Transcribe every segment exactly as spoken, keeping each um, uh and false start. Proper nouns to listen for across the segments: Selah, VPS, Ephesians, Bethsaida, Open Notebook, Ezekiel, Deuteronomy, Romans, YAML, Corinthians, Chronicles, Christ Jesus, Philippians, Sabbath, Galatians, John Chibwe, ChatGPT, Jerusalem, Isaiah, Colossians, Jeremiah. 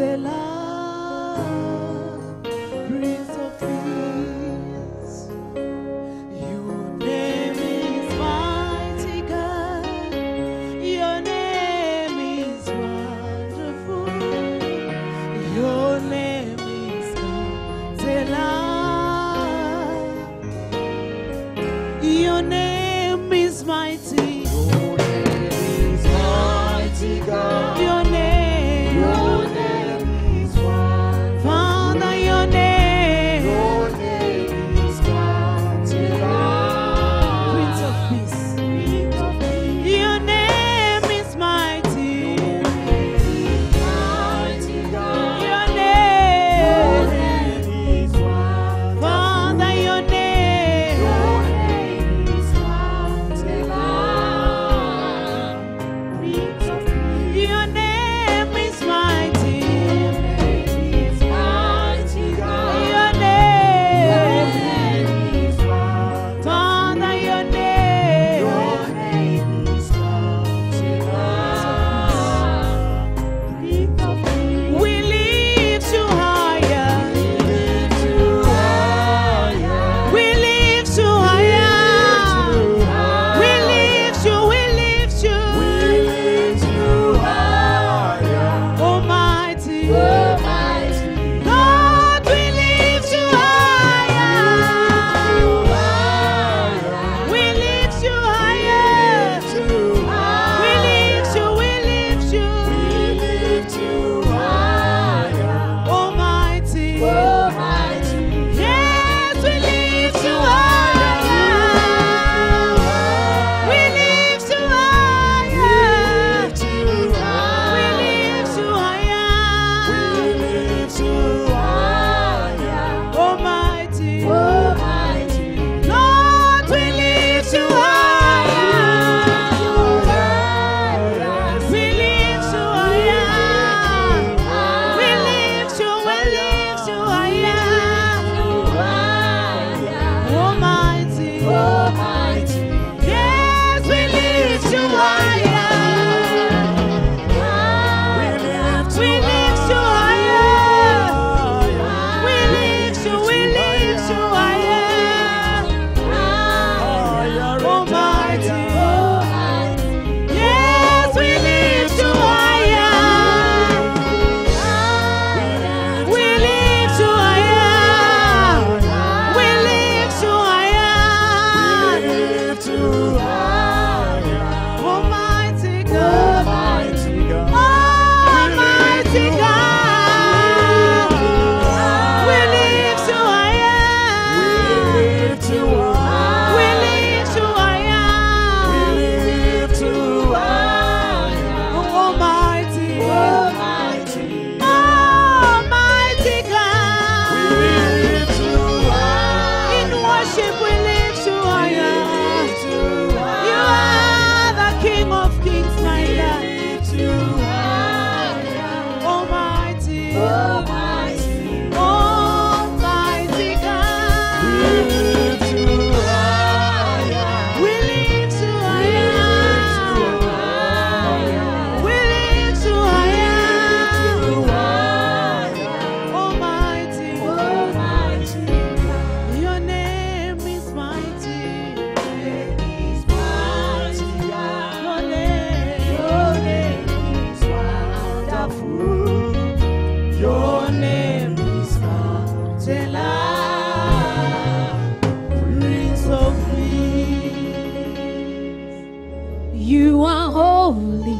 Selah, Prince of Peace, your name is mighty God, your name is wonderful, your name is God, Selah, your name is mighty, your name is mighty God. You are holy,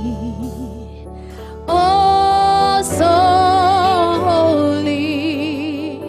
oh so holy.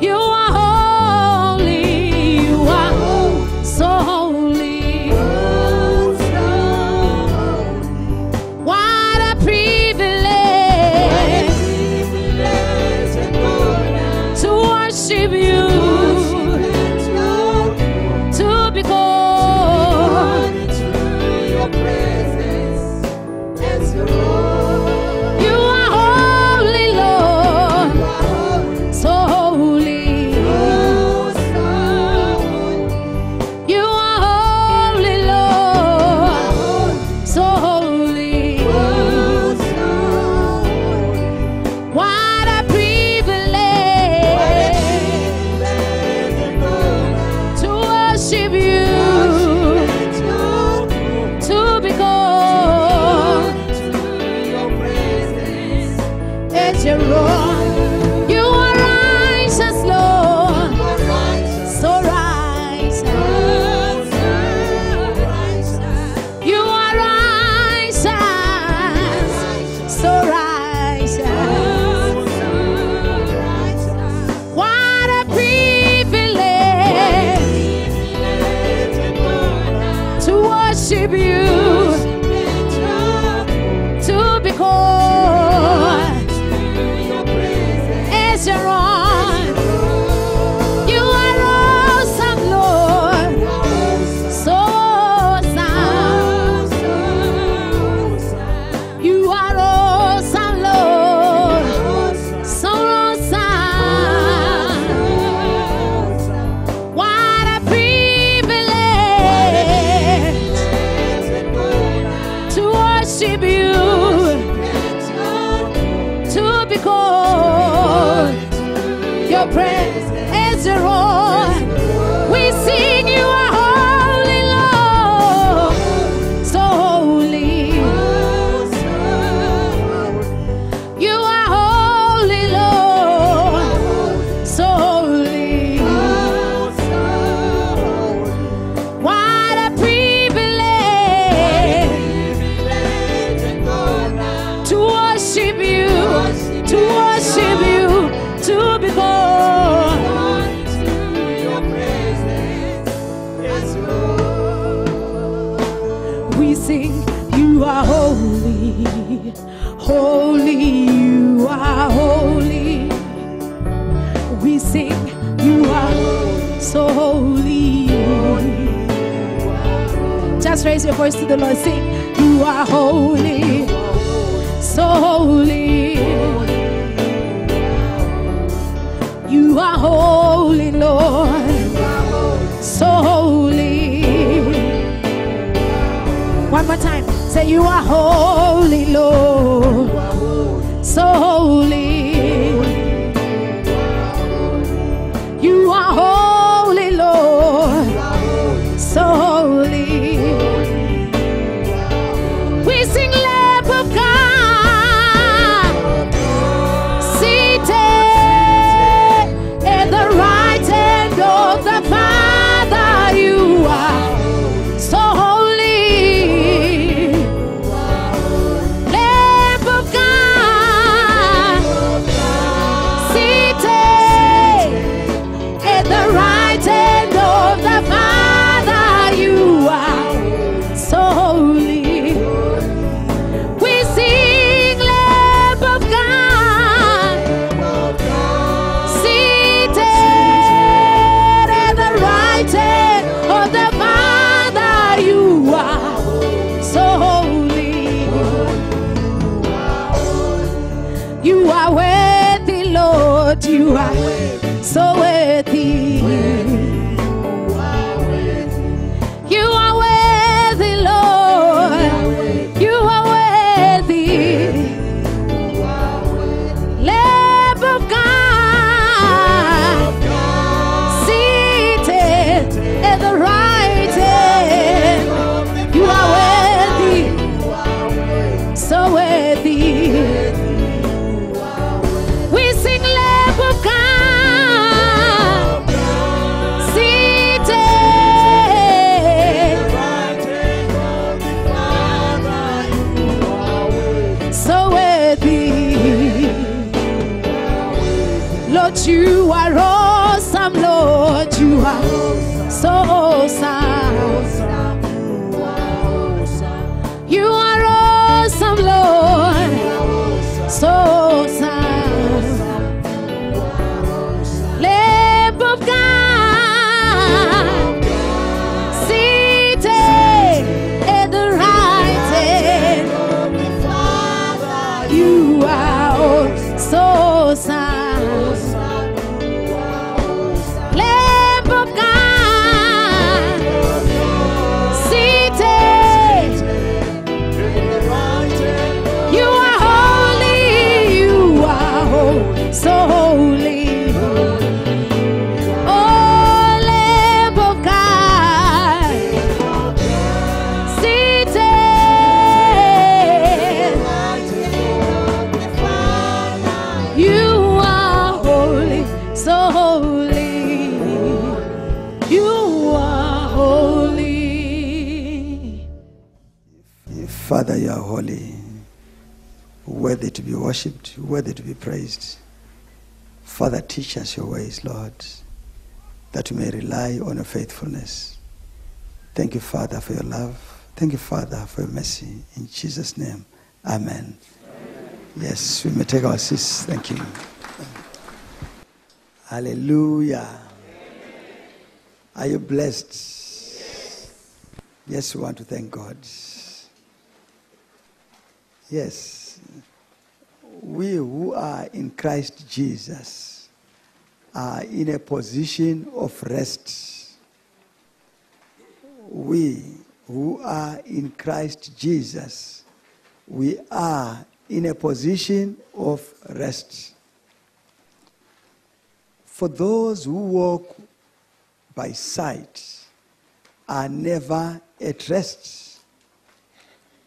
You are holy, so holy. Lamb of God, seated Father, you are holy, worthy to be worshipped, worthy to be praised. Father, teach us your ways, Lord, that we may rely on your faithfulness. Thank you, Father, for your love. Thank you, Father, for your mercy. In Jesus' name, amen. Amen. Yes, we may take our seats. Thank you. Hallelujah. Amen. Are you blessed? Yes. Yes, we want to thank God. Yes. We who are in Christ Jesus are in a position of rest. We who are in Christ Jesus, we are in a position of rest. For those who walk by sight are never at rest,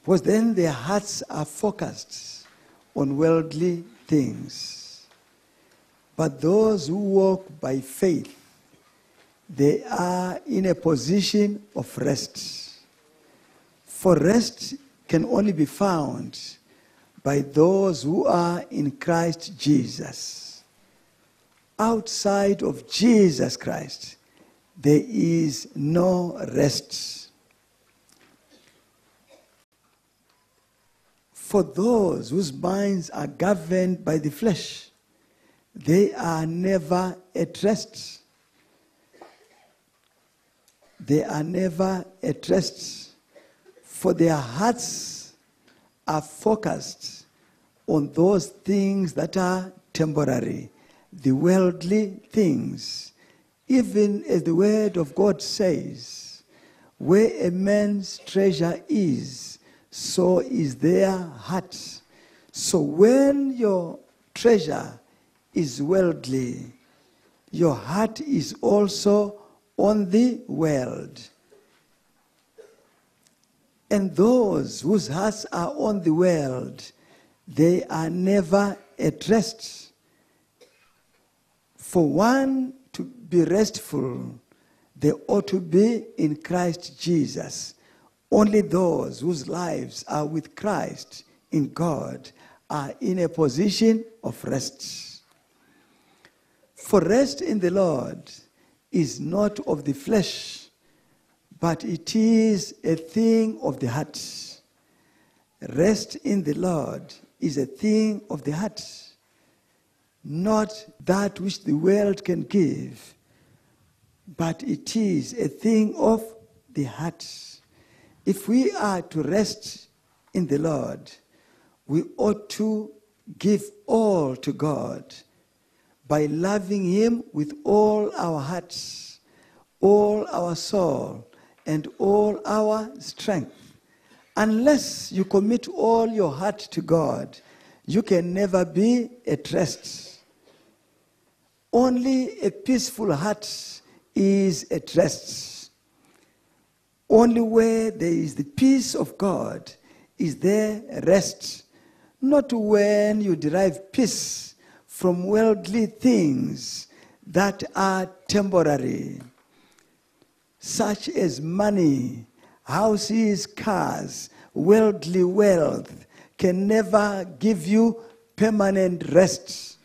because then their hearts are focused on worldly things. But those who walk by faith, they are in a position of rest. For rest can only be found by those who are in Christ Jesus. Outside of Jesus Christ, there is no rest. For those whose minds are governed by the flesh, they are never at rest. They are never at rest, for their hearts are focused on those things that are temporary, the worldly things. Even as the word of God says, where a man's treasure is, so is their heart. So when your treasure is worldly, your heart is also on the world. And those whose hearts are on the world, they are never at rest. For one to be restful, they ought to be in Christ Jesus. Only those whose lives are with Christ in God are in a position of rest. For rest in the Lord is not of the flesh, but it is a thing of the heart. Rest in the Lord is a thing of the heart, not that which the world can give, but it is a thing of the heart. If we are to rest in the Lord, we ought to give all to God by loving Him with all our hearts, all our soul, and all our strength. Unless you commit all your heart to God, you can never be at rest. Only a peaceful heart is at rest. Only where there is the peace of God is there rest. Not when you derive peace from worldly things that are temporary, such as money, houses, cars. Worldly wealth can never give you permanent rest.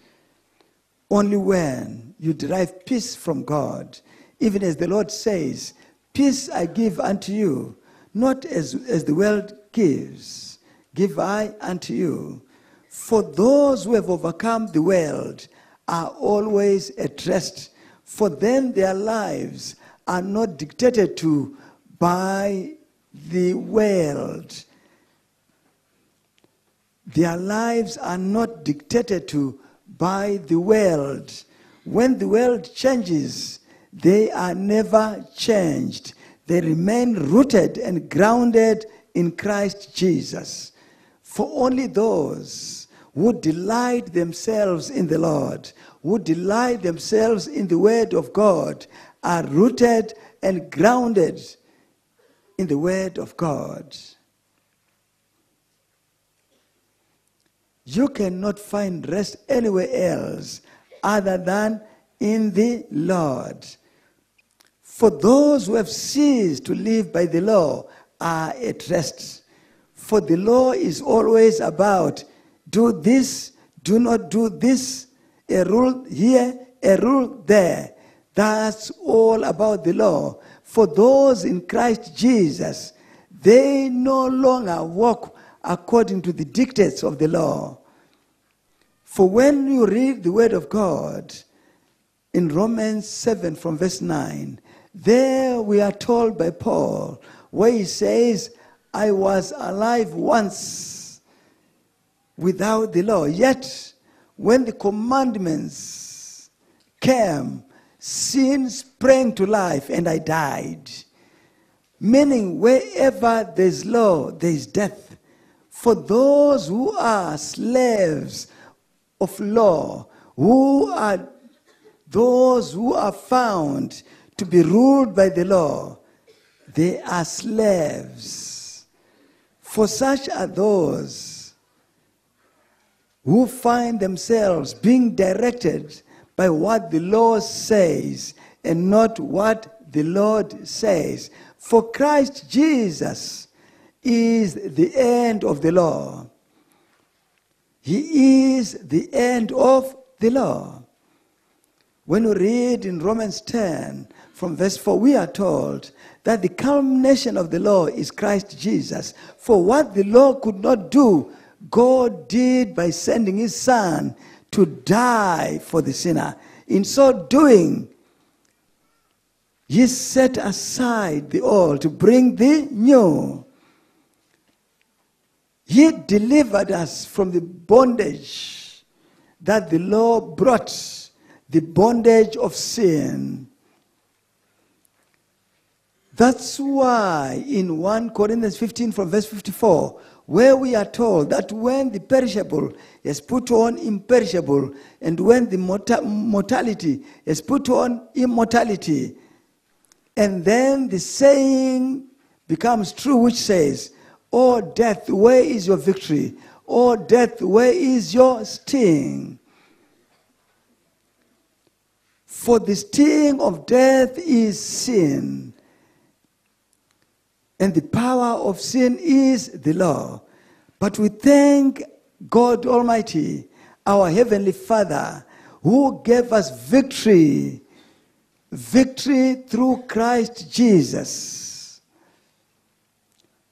Only when you derive peace from God, even as the Lord says, peace I give unto you, not as, as the world gives, give I unto you. For those who have overcome the world are always at rest, for then their lives are not dictated to by the world. Their lives are not dictated to by the world. When the world changes, they are never changed. They remain rooted and grounded in Christ Jesus. For only those who delight themselves in the Lord, who delight themselves in the Word of God, are rooted and grounded in the Word of God. You cannot find rest anywhere else other than in the Lord. For those who have ceased to live by the law are at rest, For the law is always about do this, do not do this, a rule here, a rule there. That's all about the law. For those in Christ Jesus, they no longer walk according to the dictates of the law. For when you read the word of God in Romans seven from verse nine, there we are told by Paul where he says, I was alive once without the law. Yet when the commandments came, sin sprang to life and I died. Meaning wherever there's law, there's death. For those who are slaves of law, who are those who are found to be ruled by the law, they are slaves. For such are those who find themselves being directed by what the law says and not what the Lord says. For Christ Jesus is the end of the law. He is the end of the law. When we read in Romans ten from verse four, we are told that the culmination of the law is Christ Jesus. For what the law could not do, God did by sending his Son to die for the sinner. In so doing, he set aside the old to bring the new. He delivered us from the bondage that the law brought, the bondage of sin. That's why in First Corinthians fifteen from verse fifty-four, where we are told that when the perishable is put on imperishable and when the morta- mortality is put on immortality, and then the saying becomes true which says, O death, where is your victory? O death, where is your sting? For the sting of death is sin, and the power of sin is the law. But we thank God Almighty, our Heavenly Father, who gave us victory, victory through Christ Jesus.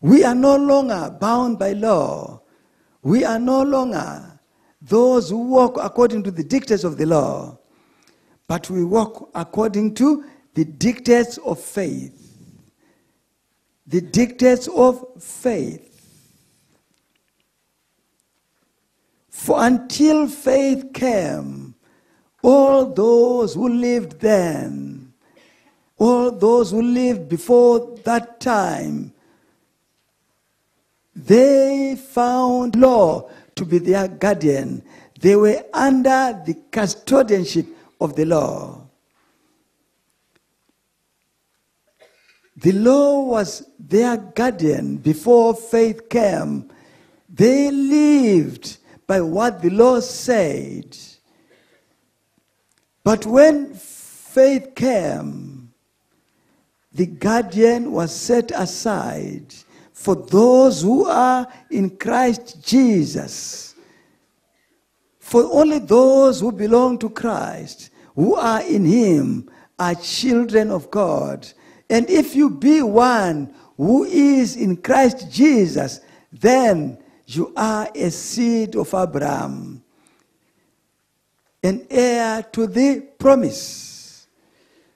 We are no longer bound by law. We are no longer those who walk according to the dictates of the law, but we walk according to the dictates of faith. The dictates of faith. For until faith came, all those who lived then, all those who lived before that time, they found law to be their guardian. They were under the custodianship of the law. The law was their guardian before faith came. They lived by what the law said. But when faith came, the guardian was set aside. For those who are in Christ Jesus, for only those who belong to Christ, who are in him, are children of God. And if you be one who is in Christ Jesus, then you are a seed of Abraham, an heir to the promise.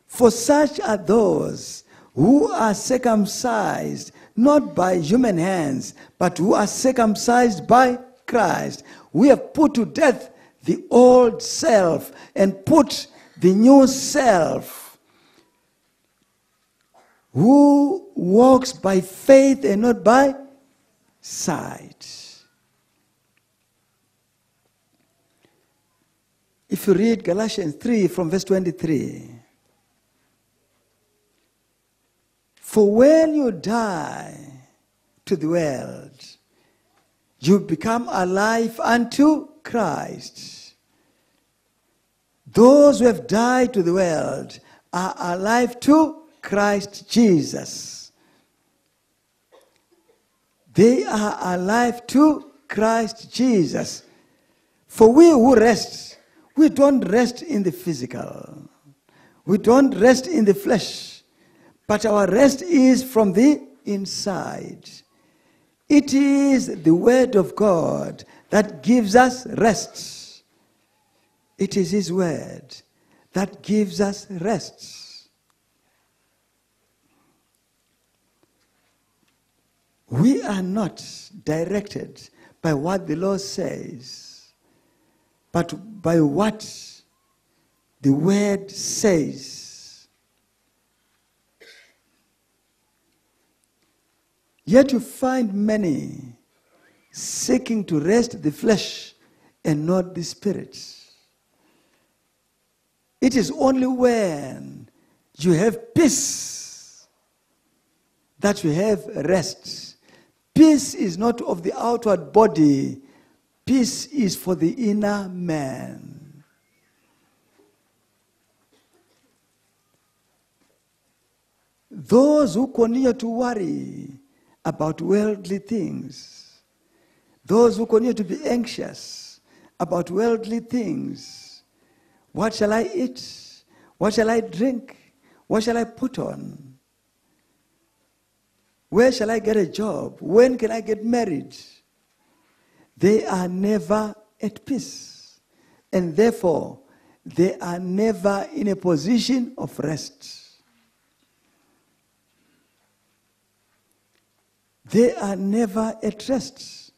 For such are those who are circumcised, not by human hands, but who are circumcised by Christ. We have put to death the old self and put the new self, who walks by faith and not by sight. If you read Galatians three from verse twenty-three, for when you die to the world, you become alive unto Christ. Those who have died to the world are alive to Christ Jesus. They are alive to Christ Jesus. For we who rest, we don't rest in the physical. We don't rest in the flesh. But our rest is from the inside. It is the word of God that gives us rest. It is his word that gives us rest. We are not directed by what the law says, but by what the word says. Yet you find many seeking to rest the flesh and not the spirit. It is only when you have peace that you have rest. Peace is not of the outward body. Peace is for the inner man. Those who continue to worry about worldly things, those who continue to be anxious about worldly things, what shall I eat? What shall I drink? What shall I put on? Where shall I get a job? When can I get married? They are never at peace. And therefore, they are never in a position of rest. They are never at rest.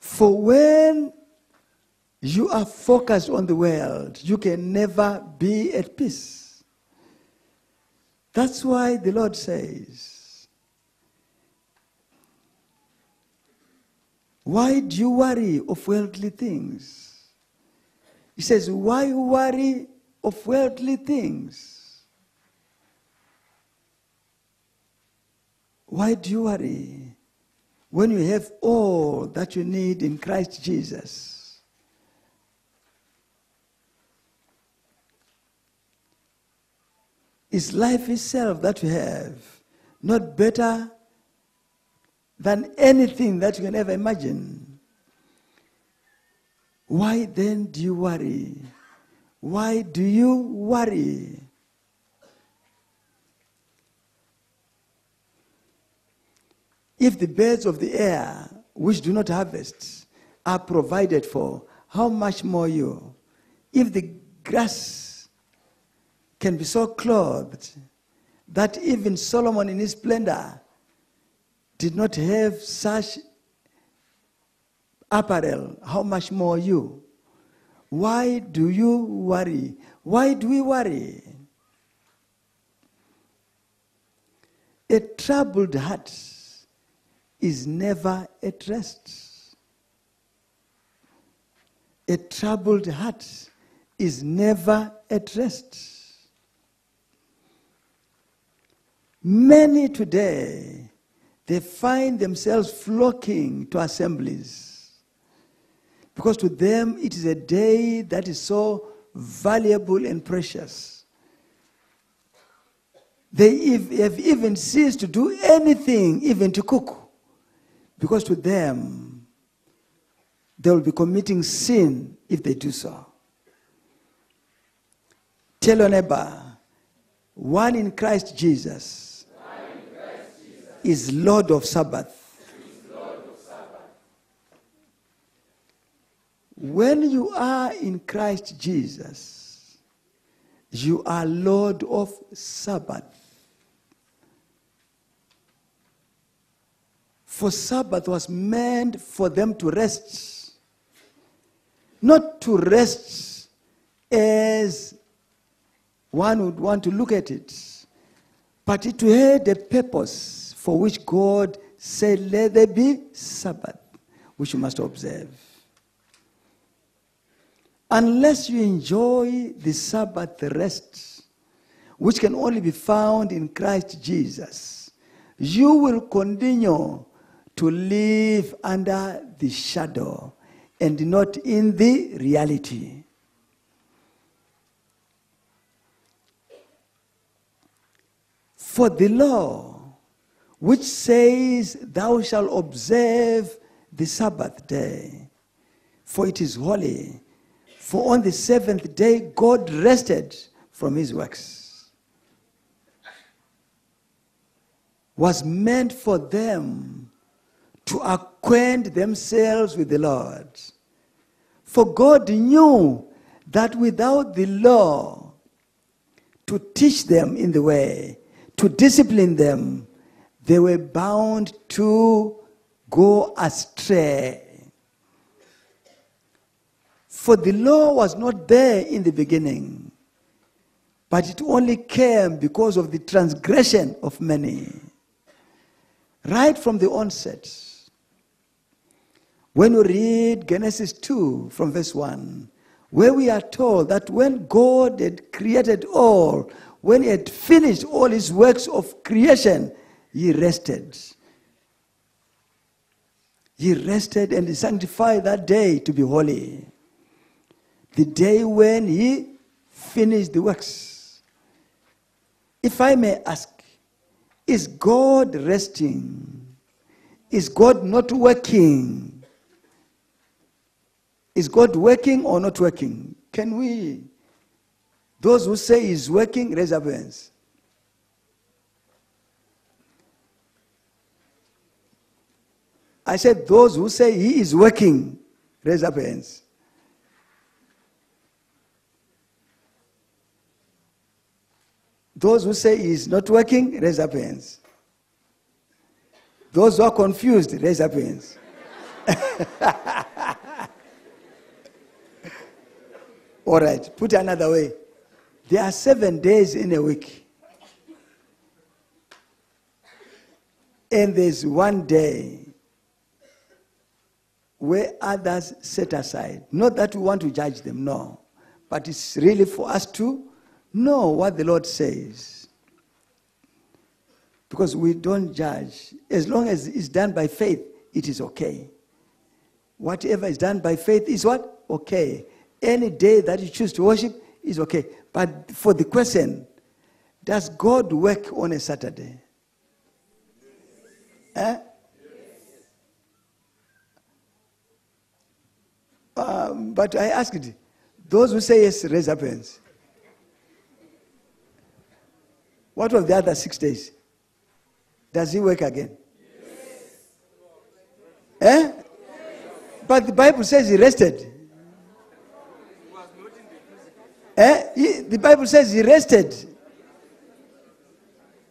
For when you are focused on the world, you can never be at peace. That's why the Lord says, why do you worry of worldly things? He says, why worry of worldly things? Why do you worry when you have all that you need in Christ Jesus? Is life itself that you have not better than anything that you can ever imagine? Why then do you worry? Why do you worry? If the birds of the air, which do not harvest, are provided for, how much more you? If the grass can be so clothed that even Solomon in his splendor did not have such apparel, how much more you? Why do you worry? Why do we worry? A troubled heart is never at rest. A troubled heart is never at rest. Many today, they find themselves flocking to assemblies because to them it is a day that is so valuable and precious. They have even ceased to do anything, even to cook, because to them, they will be committing sin if they do so. Tell your neighbor, one in Christ Jesus is Lord of Sabbath. Lord of Sabbath. When you are in Christ Jesus, you are Lord of Sabbath. For Sabbath was meant for them to rest. Not to rest as one would want to look at it, but it had a purpose for which God said, let there be Sabbath, which you must observe. Unless you enjoy the Sabbath rest, which can only be found in Christ Jesus, you will continue to live under the shadow and not in the reality. For the law which says, thou shalt observe the Sabbath day, for it is holy. For on the seventh day God rested from his works. Was meant for them to acquaint themselves with the Lord. For God knew that without the law, to teach them in the way, to discipline them, they were bound to go astray. For the law was not there in the beginning, but it only came because of the transgression of many. Right from the onset, when we read Genesis two from verse one, where we are told that when God had created all, when he had finished all his works of creation, he rested. He rested and he sanctified that day to be holy. The day when he finished the works. If I may ask, is God resting? Is God not working? Is God working or not working? Can we? Those who say he's working, raise up hands. I said those who say he is working, raise up hands. Those who say he is not working, raise up hands. Those who are confused, raise up hands. All right, put it another way. There are seven days in a week. And there's one day where others set aside. Not that we want to judge them, no. But it's really for us to know what the Lord says. Because we don't judge. As long as it's done by faith, it is okay. Whatever is done by faith is what? Okay. Any day that you choose to worship is okay. But for the question, does God work on a Saturday? Huh? Um, but I asked, those who say yes, raise up hands. What of the other six days? Does he work again? Yes. Eh? Yes. But the Bible says he rested. He was not in the eh? He, the Bible says he rested.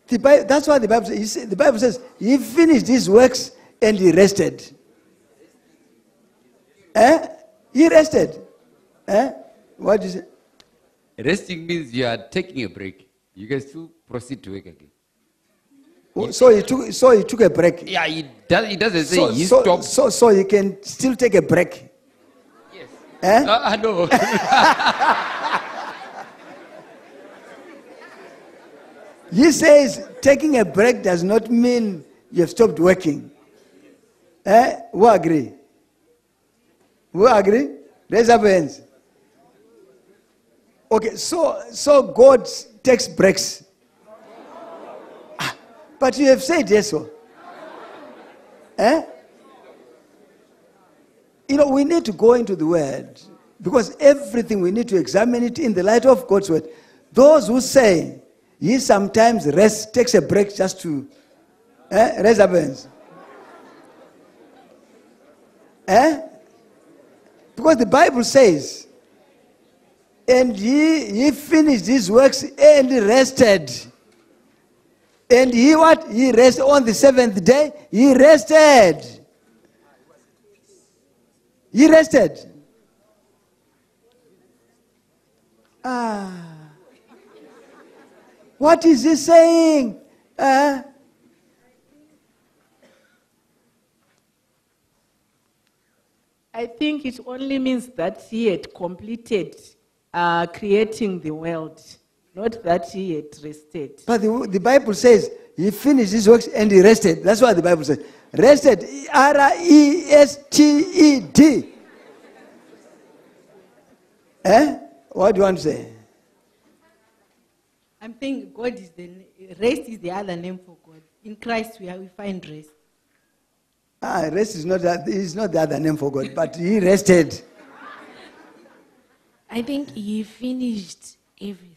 The Bi that's why the Bible says, he, the Bible says he finished his works and he rested. Eh? He rested. Eh? What do you say? Resting means you are taking a break. You can still proceed to work again. Oh, so he took. So he took a break. Yeah, he does. He doesn't say so, he so, stopped. So, so he can still take a break. Yes. Eh? Uh, I know. He says taking a break does not mean you have stopped working. Eh? Who agree? Who agree? Raise up hands. Okay, so so God takes breaks. Ah, but you have said yes, sir. Eh? You know, we need to go into the Word, because everything we need to examine it in the light of God's Word. Those who say he sometimes rests, takes a break just to eh, raise up hands. Eh? Because the Bible says, and he, he finished his works and rested. And he what? He rested on the seventh day. He rested. He rested. Ah. What is he saying? Uh, I think it only means that he had completed Uh, creating the world, not that he had rested. But the, the Bible says he finished his works and he rested. That's what the Bible says. Rested, R E S T E D. Eh? What do you want to say? I'm saying God is the, rest is the other name for God. In Christ we, are, we find rest. Ah, rest is not, that, is not the other name for God, but he rested. I think he finished everything.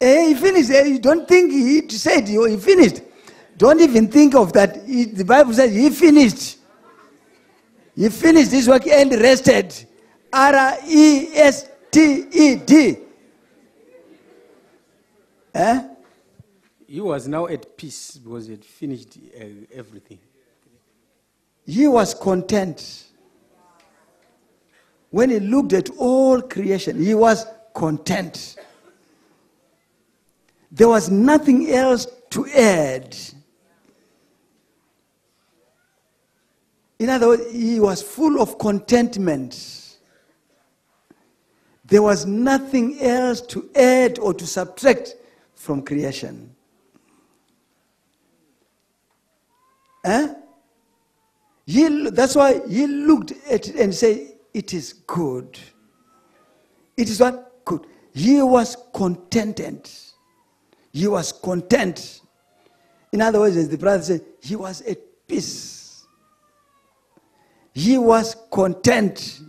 Eh, he finished. Eh, you don't think he said oh, he finished. Don't even think of that. He, the Bible says he finished. He finished his work and rested. R E S T E D. Eh? He was now at peace because he had finished uh, everything. He was content. When he looked at all creation, he was content. There was nothing else to add. In other words, he was full of contentment. There was nothing else to add or to subtract from creation. Eh? He, that's why he looked at it and said, it is good. It is what? Good. He was contented. He was content. In other words, as the brother said, he was at peace. He was content.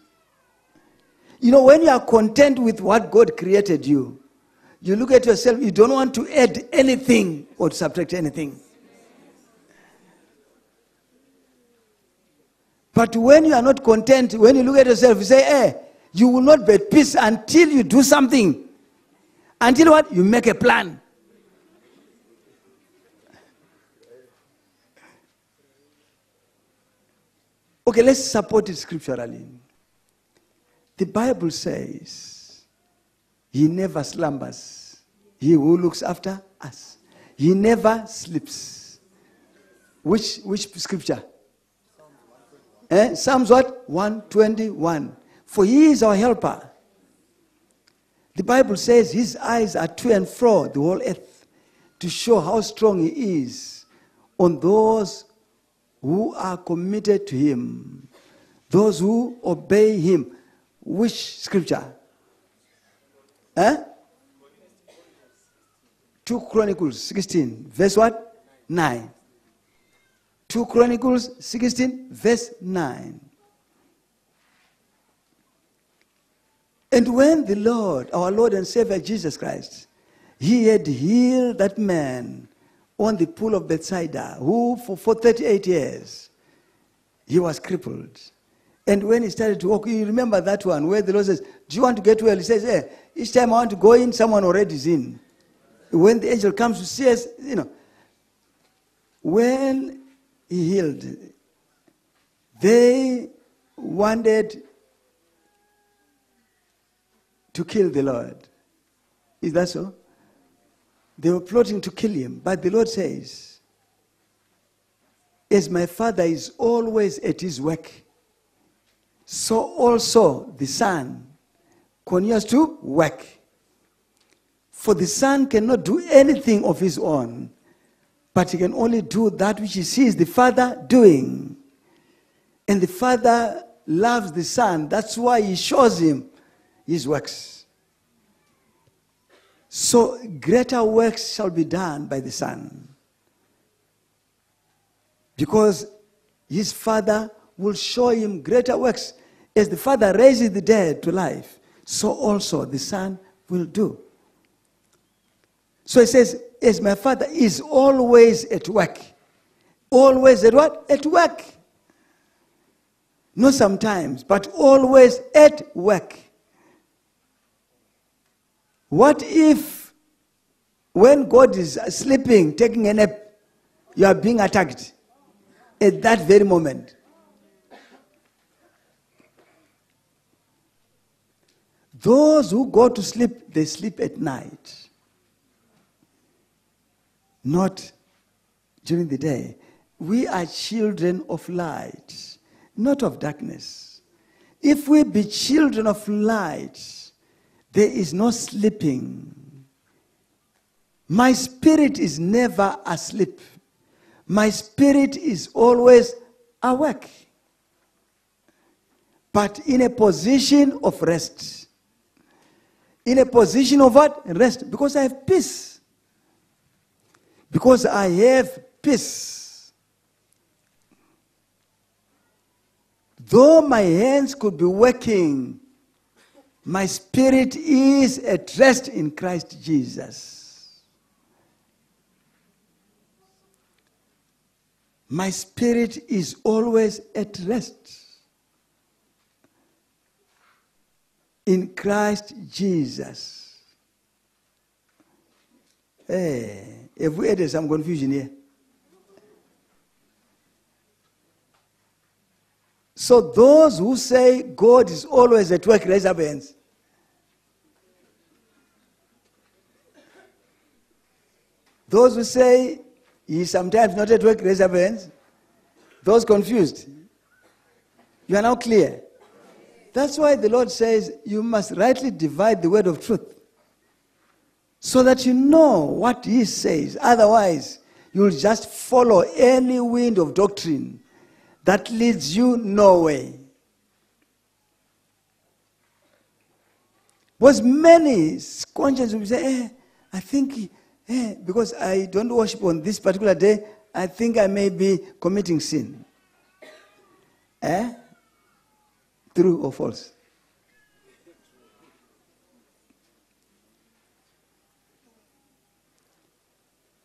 You know, when you are content with what God created you, you look at yourself, you don't want to add anything or to subtract anything. But when you are not content, when you look at yourself, you say, hey, you will not be at peace until you do something. Until what? You make a plan. Okay, let's support it scripturally. The Bible says, he never slumbers. He who looks after us. He never sleeps. Which, which scripture? Eh? Psalms what? one twenty-one. For he is our helper. The Bible says his eyes are to and fro the whole earth to show how strong he is on those who are committed to him, those who obey him. Which scripture? Eh? two Chronicles sixteen, verse what? nine. two Chronicles sixteen, verse nine. And when the Lord, our Lord and Savior Jesus Christ, he had healed that man on the pool of Bethsaida, who for, for thirty-eight years, he was crippled. And when he started to walk, you remember that one where the Lord says, do you want to get well? He says, hey, each time I want to go in, someone already is in. When the angel comes to see us, you know, when he healed, they wanted to kill the Lord. Is that so? They were plotting to kill him. But the Lord says, as my Father is always at his work, so also the Son continues to work. For the Son cannot do anything of his own, but he can only do that which he sees the Father doing. And the Father loves the Son. That's why he shows him his works. So greater works shall be done by the Son, because his Father will show him greater works. As the Father raises the dead to life, so also the Son will do. So he says, as my Father is always at work. Always at what? At work. Not sometimes, but always at work. What if when God is sleeping, taking a nap, you are being attacked at that very moment? Those who go to sleep, they sleep at night, not during the day. We are children of light, not of darkness. If we be children of light, there is no sleeping. My spirit is never asleep. My spirit is always awake, but in a position of rest. In a position of what? Rest. Because I have peace. Because I have peace. Though my hands could be working, my spirit is at rest in Christ Jesus. My spirit is always at rest in Christ Jesus. Hey, if we added some confusion here. So those who say God is always at work, raise up hands. Those who say He is sometimes not at work, raise up hands. Those confused, you are now clear. That's why the Lord says you must rightly divide the word of truth, so that you know what He says. Otherwise, you'll just follow any wind of doctrine that leads you nowhere. Because many consciences will say, eh, I think, eh, because I don't worship on this particular day, I think I may be committing sin. Eh? True or false?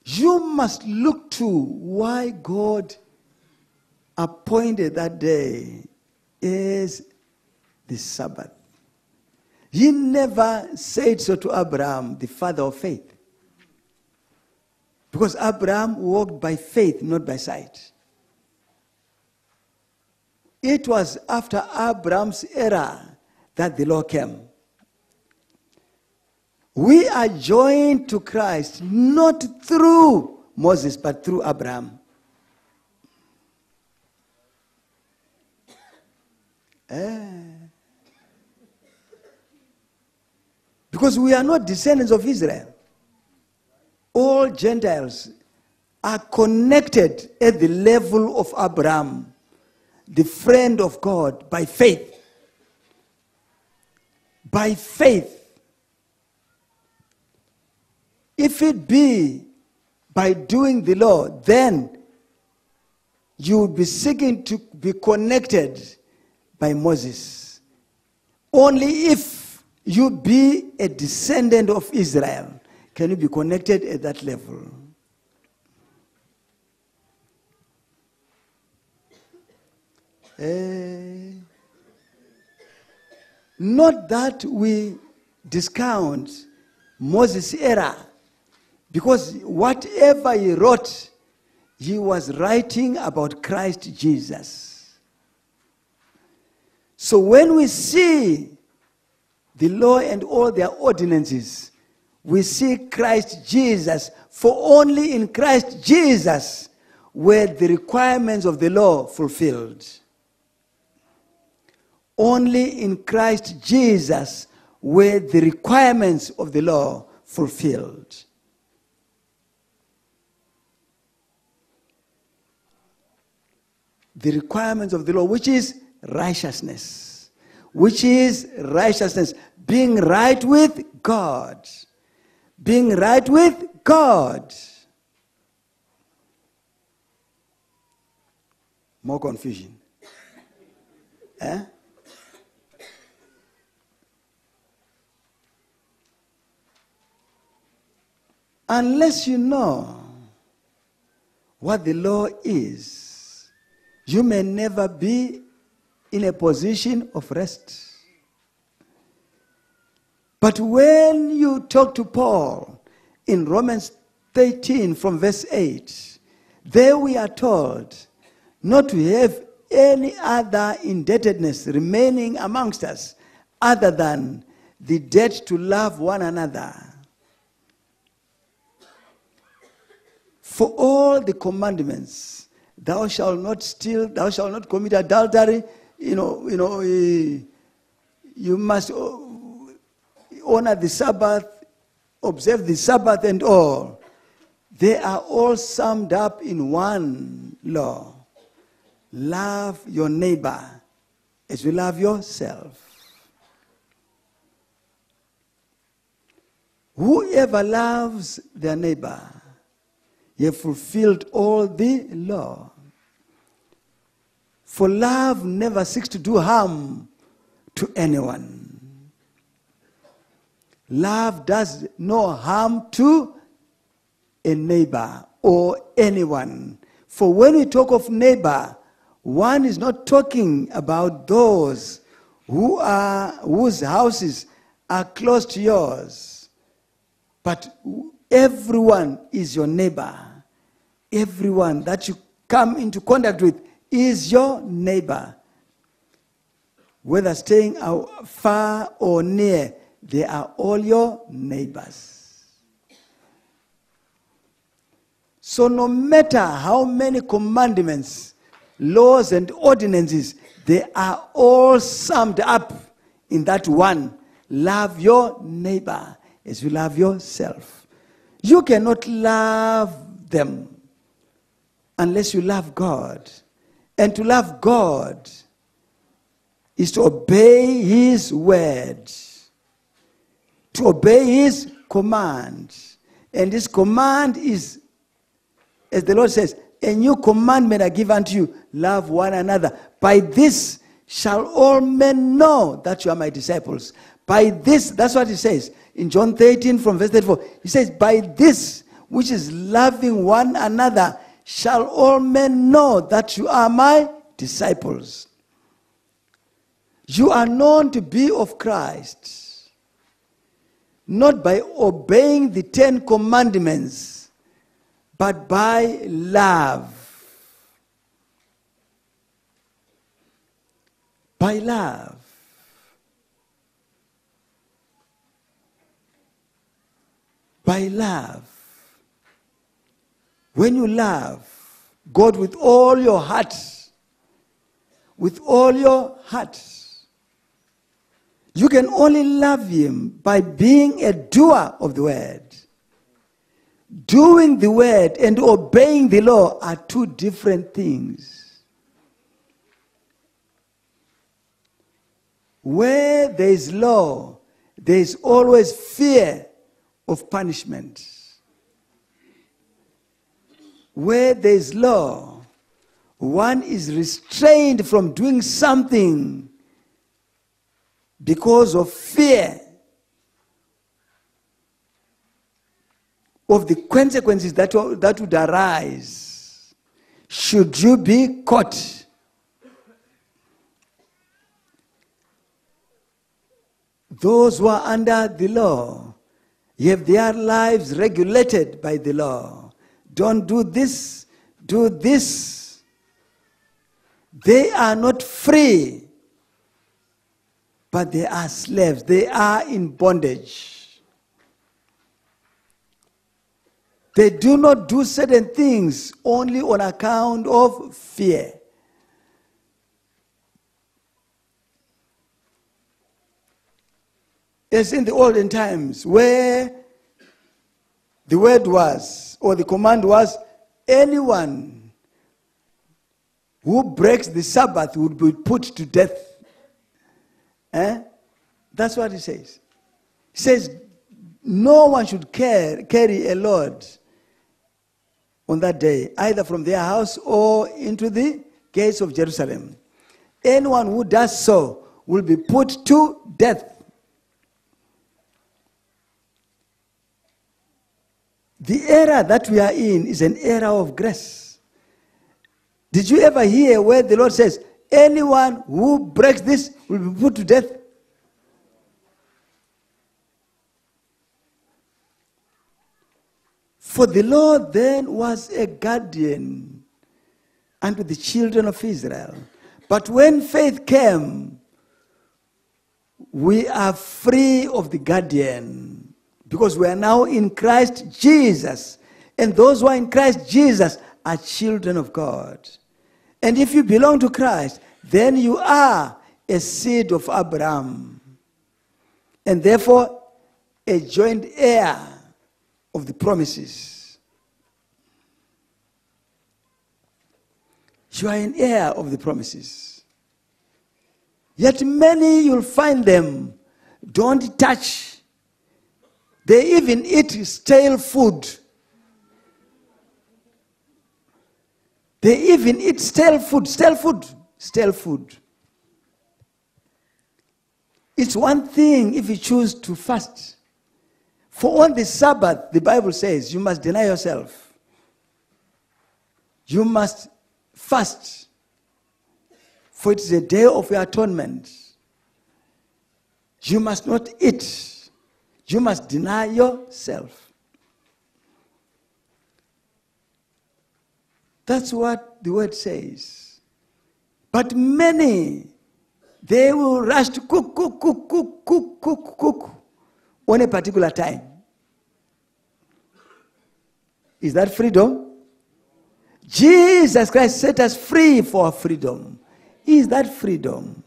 You must look to why God appointed that day as the Sabbath. He never said so to Abraham, the father of faith. Because Abraham walked by faith, not by sight. It was after Abraham's era that the law came. We are joined to Christ, not through Moses, but through Abraham. Eh. Because we are not descendants of Israel. All Gentiles are connected at the level of Abraham, the friend of God, by faith. By faith. If it be by doing the law, then you will be seeking to be connected by Moses. Only if you be a descendant of Israel can you be connected at that level. Uh, not that we discount Moses' era. Because whatever he wrote, he was writing about Christ Jesus. So when we see the law and all their ordinances, we see Christ Jesus, for only in Christ Jesus were the requirements of the law fulfilled. Only in Christ Jesus were the requirements of the law fulfilled. The requirements of the law, which is righteousness. Which is righteousness. Being right with God. Being right with God. More confusion. Eh? Unless you know what the law is, you may never be in a position of rest. But when you talk to Paul in Romans thirteen from verse eight, there we are told not to have any other indebtedness remaining amongst us other than the debt to love one another. For all the commandments, thou shalt not steal, thou shalt not commit adultery, you know, you know, you must honor the Sabbath, observe the Sabbath and all. They are all summed up in one law. Love your neighbor as you love yourself. Whoever loves their neighbor Ye have fulfilled all the law. For love never seeks to do harm to anyone. Love does no harm to a neighbor or anyone. For when we talk of neighbor, one is not talking about those who are, whose houses are close to yours. But everyone is your neighbor. Everyone that you come into contact with is your neighbor. Whether staying far or near, they are all your neighbors. So no matter how many commandments, laws and ordinances, they are all summed up in that one. Love your neighbor as you love yourself. You cannot love them unless you love God. And to love God is to obey His word, to obey His command. And His command is, as the Lord says, a new commandment I give unto you, love one another. By this shall all men know that you are my disciples. By this, that's what He says. In John thirteen from verse thirty-four, He says, by this, which is loving one another, shall all men know that you are my disciples. You are known to be of Christ, not by obeying the Ten Commandments, but by love. By love. By love. When you love God with all your heart, with all your heart, you can only love Him by being a doer of the word. Doing the word and obeying the law are two different things. Where there is law, there is always fear of punishment. Where there is law, one is restrained from doing something because of fear of the consequences that, that would arise should you be caught. Those who are under the law have their lives regulated by the law. Don't do this, do this. They are not free, but they are slaves. They are in bondage. They do not do certain things only on account of fear. As in the olden times, where the word was, or the command was, anyone who breaks the Sabbath would be put to death. Eh? That's what He says. He says, no one should care, carry a load on that day, either from their house or into the gates of Jerusalem. Anyone who does so will be put to death. The era that we are in is an era of grace. Did you ever hear where the Lord says, anyone who breaks this will be put to death? For the Lord then was a guardian unto the children of Israel. But when faith came, we are free of the guardian. Because we are now in Christ Jesus. And those who are in Christ Jesus are children of God. And if you belong to Christ, then you are a seed of Abraham. And therefore, a joint heir of the promises. You are an heir of the promises. Yet many, you'll find them, don't touch. They even eat stale food. They even eat stale food, stale food, stale food. It's one thing if you choose to fast. For on the Sabbath, the Bible says, you must deny yourself. You must fast. For it is a day of your atonement. You must not eat. You must deny yourself. That's what the word says. But many, they will rush to cook, cook, cook, cook, cook, cook, cook on a particular time. Is that freedom? Jesus Christ set us free for freedom. Is that freedom?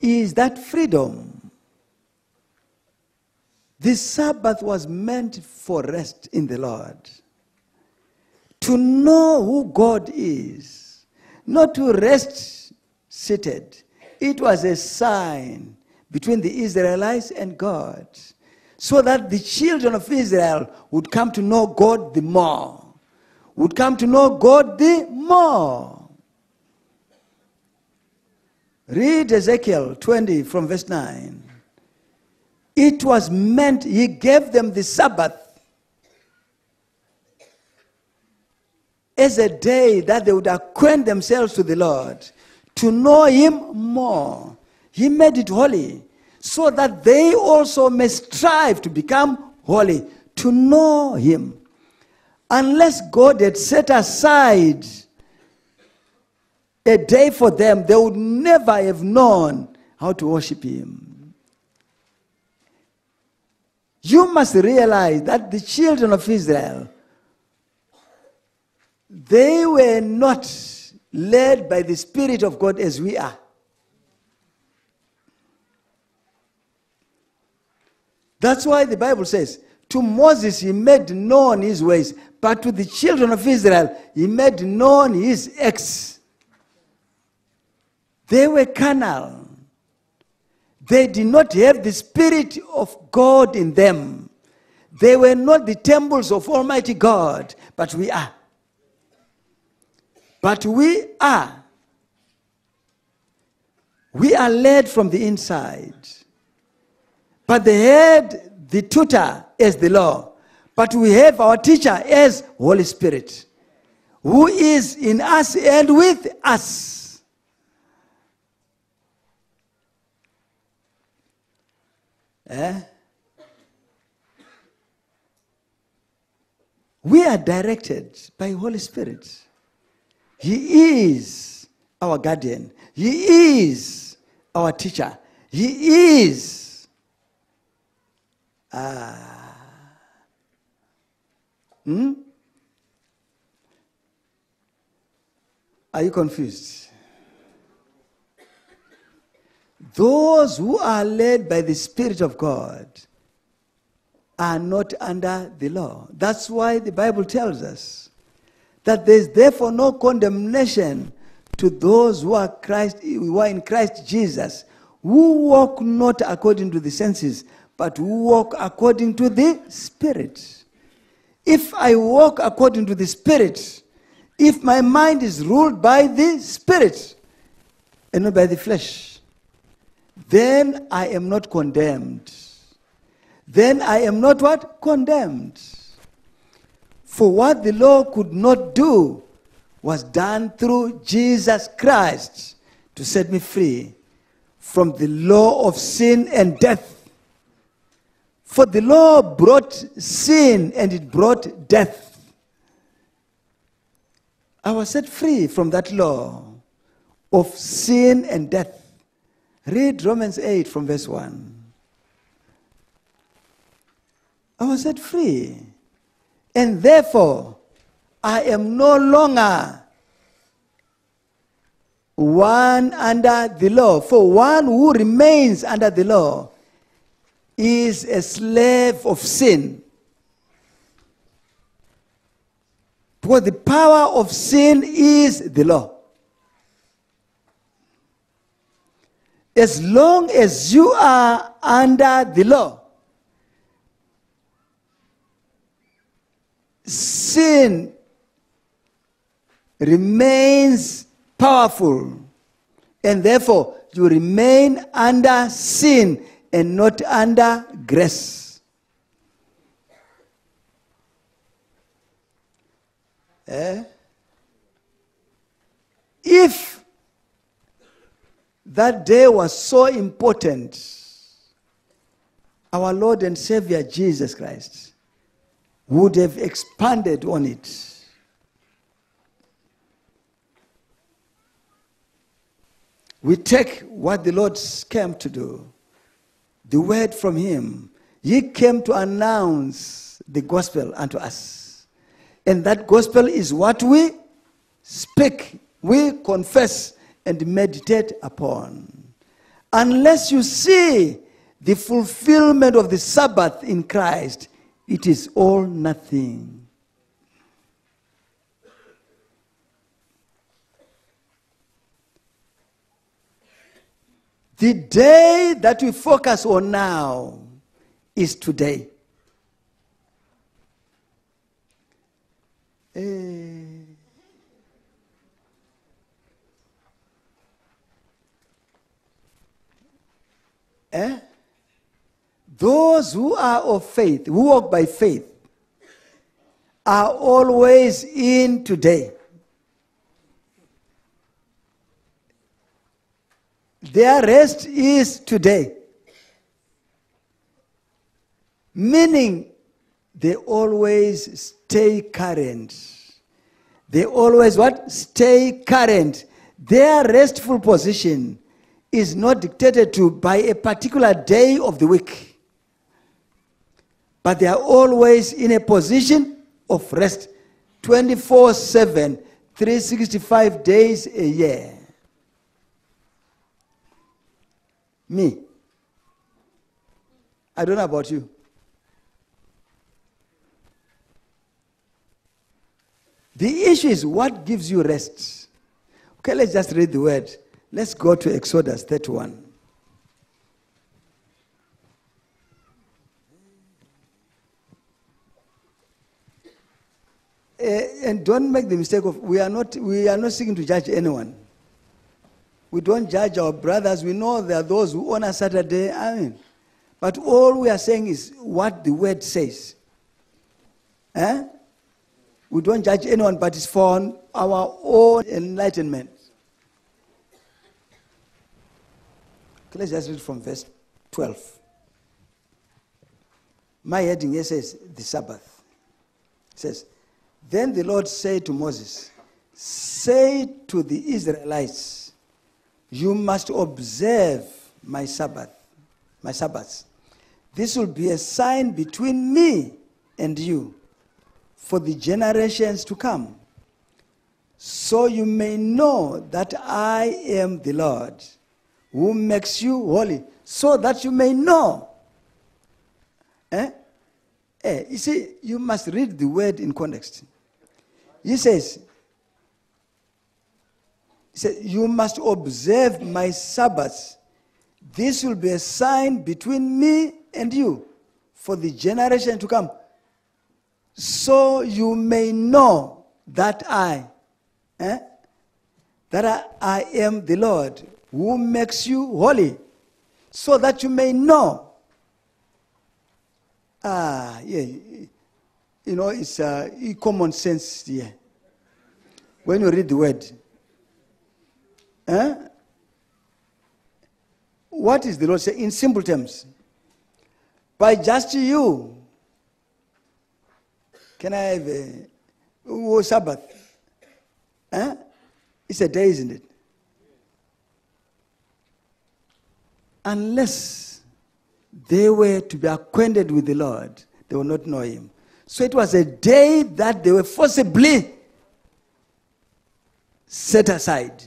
Is that freedom? This Sabbath was meant for rest in the Lord. To know who God is, not to rest seated. It was a sign between the Israelites and God, so that the children of Israel would come to know God the more, would come to know God the more. Read Ezekiel twenty from verse nine. It was meant, he gave them the Sabbath as a day that they would acquaint themselves to the Lord, to know him more. He made it holy, so that they also may strive to become holy, to know him. Unless God had set aside a day for them, they would never have known how to worship him. You must realize that the children of Israel, they were not led by the Spirit of God as we are. That's why the Bible says, to Moses he made known his ways, but to the children of Israel he made known his acts. They were carnal. They did not have the Spirit of God in them. They were not the temples of Almighty God, but we are. But we are. We are led from the inside. But they had the tutor as the law. But we have our teacher as Holy Spirit, who is in us and with us. Eh? We are directed by Holy Spirit. He is our guardian. He is our teacher. He is. Ah. Hmm? Are you confused? Those who are led by the Spirit of God are not under the law. That's why the Bible tells us that there is therefore no condemnation to those who are, Christ, who are in Christ Jesus, who walk not according to the senses, but who walk according to the Spirit. If I walk according to the Spirit, if my mind is ruled by the Spirit and not by the flesh, then I am not condemned. Then I am not what? Condemned. For what the law could not do was done through Jesus Christ to set me free from the law of sin and death. For the law brought sin and it brought death. I was set free from that law of sin and death. Read Romans eight from verse one. I was set free. And therefore, I am no longer one under the law. For one who remains under the law is a slave of sin. Because the power of sin is the law. As long as you are under the law, sin remains powerful, and therefore you remain under sin and not under grace. Eh? If that day was so important, our Lord and Savior Jesus Christ would have expanded on it. We take what the Lord came to do, the word from him. He came to announce the gospel unto us. And that gospel is what we speak, we confess, and meditate upon. Unless you see the fulfillment of the Sabbath in Christ, it is all nothing. The day that we focus on now is today. Eh. Eh? Those who are of faith, who walk by faith, are always in today. Their rest is today. Meaning, they always stay current. They always what? Stay current. Their restful position is not dictated to by a particular day of the week. But they are always in a position of rest. twenty-four seven, three hundred sixty-five days a year. Me. I don't know about you. The issue is what gives you rest. Okay, let's just read the word. Let's go to Exodus thirty-one. Uh, and don't make the mistake of we are not we are not seeking to judge anyone. We don't judge our brothers. We know there are those who honor Saturday. I mean, but all we are saying is what the word says. Eh? We don't judge anyone, but it's for our own enlightenment. Okay, let's just read from verse twelve. My heading here says, the Sabbath. It says, then the Lord said to Moses, say to the Israelites, you must observe my Sabbath, my Sabbaths. This will be a sign between me and you for the generations to come, so you may know that I am the Lord who makes you holy, so that you may know. Eh? Eh, you see, you must read the word in context. He says, He said, you must observe my Sabbaths. This will be a sign between me and you for the generation to come, so you may know that I, eh, that I, I am the Lord who makes you holy, so that you may know. Ah, yeah, you know, it's uh, common sense here. Yeah. When you read the word, huh? What is the Lord saying? In simple terms, by just you, can I have a oh, Sabbath? Huh? It's a day, isn't it? Unless they were to be acquainted with the Lord, they will not know him. So it was a day that they were forcibly set aside,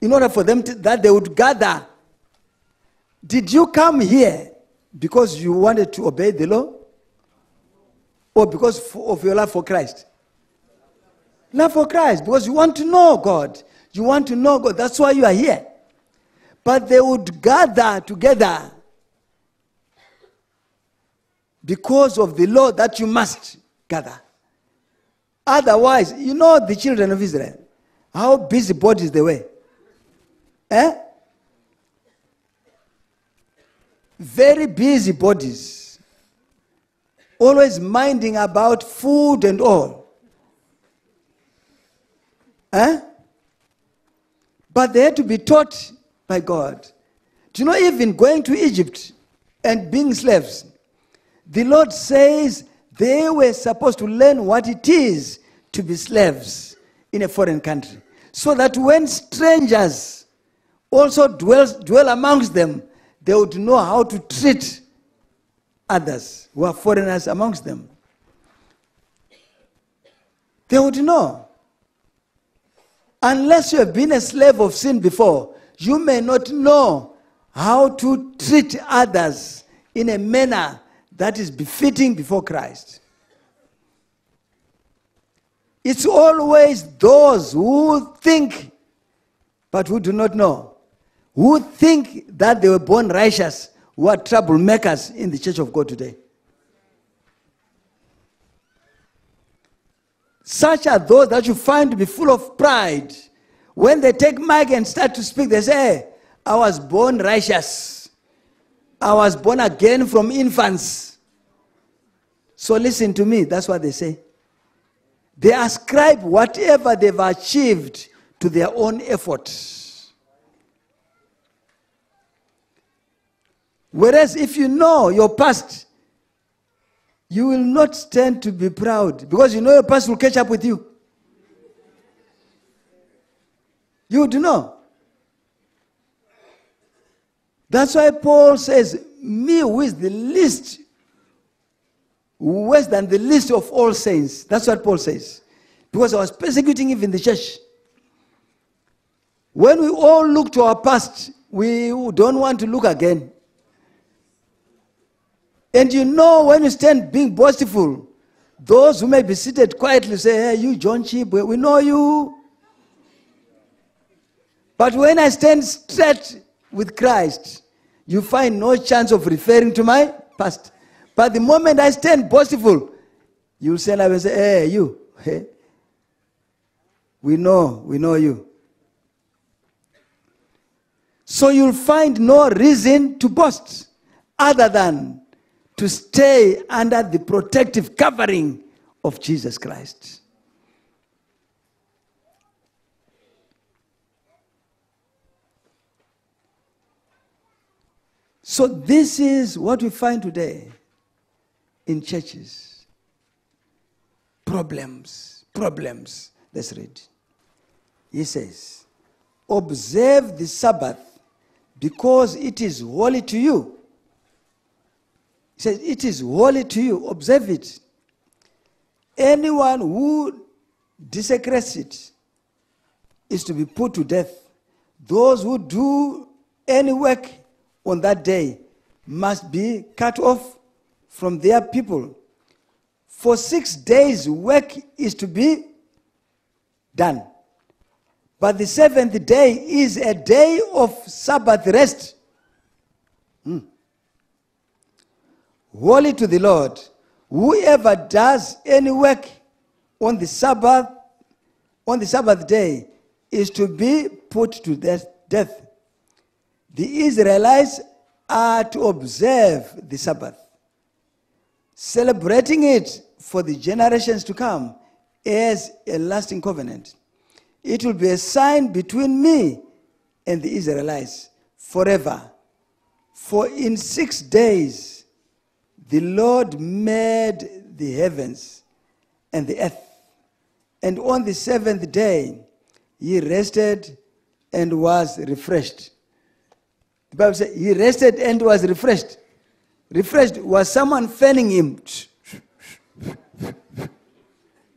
in order for them to, that they would gather. Did you come here because you wanted to obey the law? Or because of your love for Christ? Love for Christ, because you want to know God. You want to know God, that's why you are here. But they would gather together because of the law that you must gather. Otherwise, you know the children of Israel, how busybodies they were. Eh? Very busybodies. Always minding about food and all. Eh? But they had to be taught by God. Do you know, even going to Egypt and being slaves, the Lord says they were supposed to learn what it is to be slaves in a foreign country, so that when strangers also dwells, dwell amongst them, they would know how to treat others who are foreigners amongst them. They would know. Unless you have been a slave of sin before, you may not know how to treat others in a manner that is befitting before Christ. It's always those who think, but who do not know, who think that they were born righteous, who are troublemakers in the church of God today. Such are those that you find to be full of pride. When they take mic and start to speak, they say, hey, I was born righteous. I was born again from infants. So listen to me. That's what they say. They ascribe whatever they've achieved to their own efforts. Whereas if you know your past, you will not stand to be proud, because you know your past will catch up with you. You do know. That's why Paul says, me who is the least, worse than the least of all saints. That's what Paul says. Because I was persecuting even the church. When we all look to our past, we don't want to look again. And you know, when you stand being boastful, those who may be seated quietly say, hey, you John Chibwe, we know you. But when I stand straight with Christ, you find no chance of referring to my past. But the moment I stand boastful, you'll stand up and say, hey, you. Hey. We know, we know you. So you'll find no reason to boast other than to stay under the protective covering of Jesus Christ. So this is what we find today in churches. Problems, problems. Let's read. He says, observe the Sabbath because it is holy to you. He says, it is holy to you. Observe it. Anyone who desecrates it is to be put to death. Those who do any work on that day must be cut off from their people. For six days work is to be done. But the seventh day is a day of Sabbath rest. Hmm. Holy to the Lord. Whoever does any work on the Sabbath, on the Sabbath day, is to be put to death. The Israelites are to observe the Sabbath, celebrating it for the generations to come as a lasting covenant. It will be a sign between me and the Israelites forever. For in six days, the Lord made the heavens and the earth. And on the seventh day, he rested and was refreshed. The Bible says he rested and was refreshed. Refreshed was someone fanning him.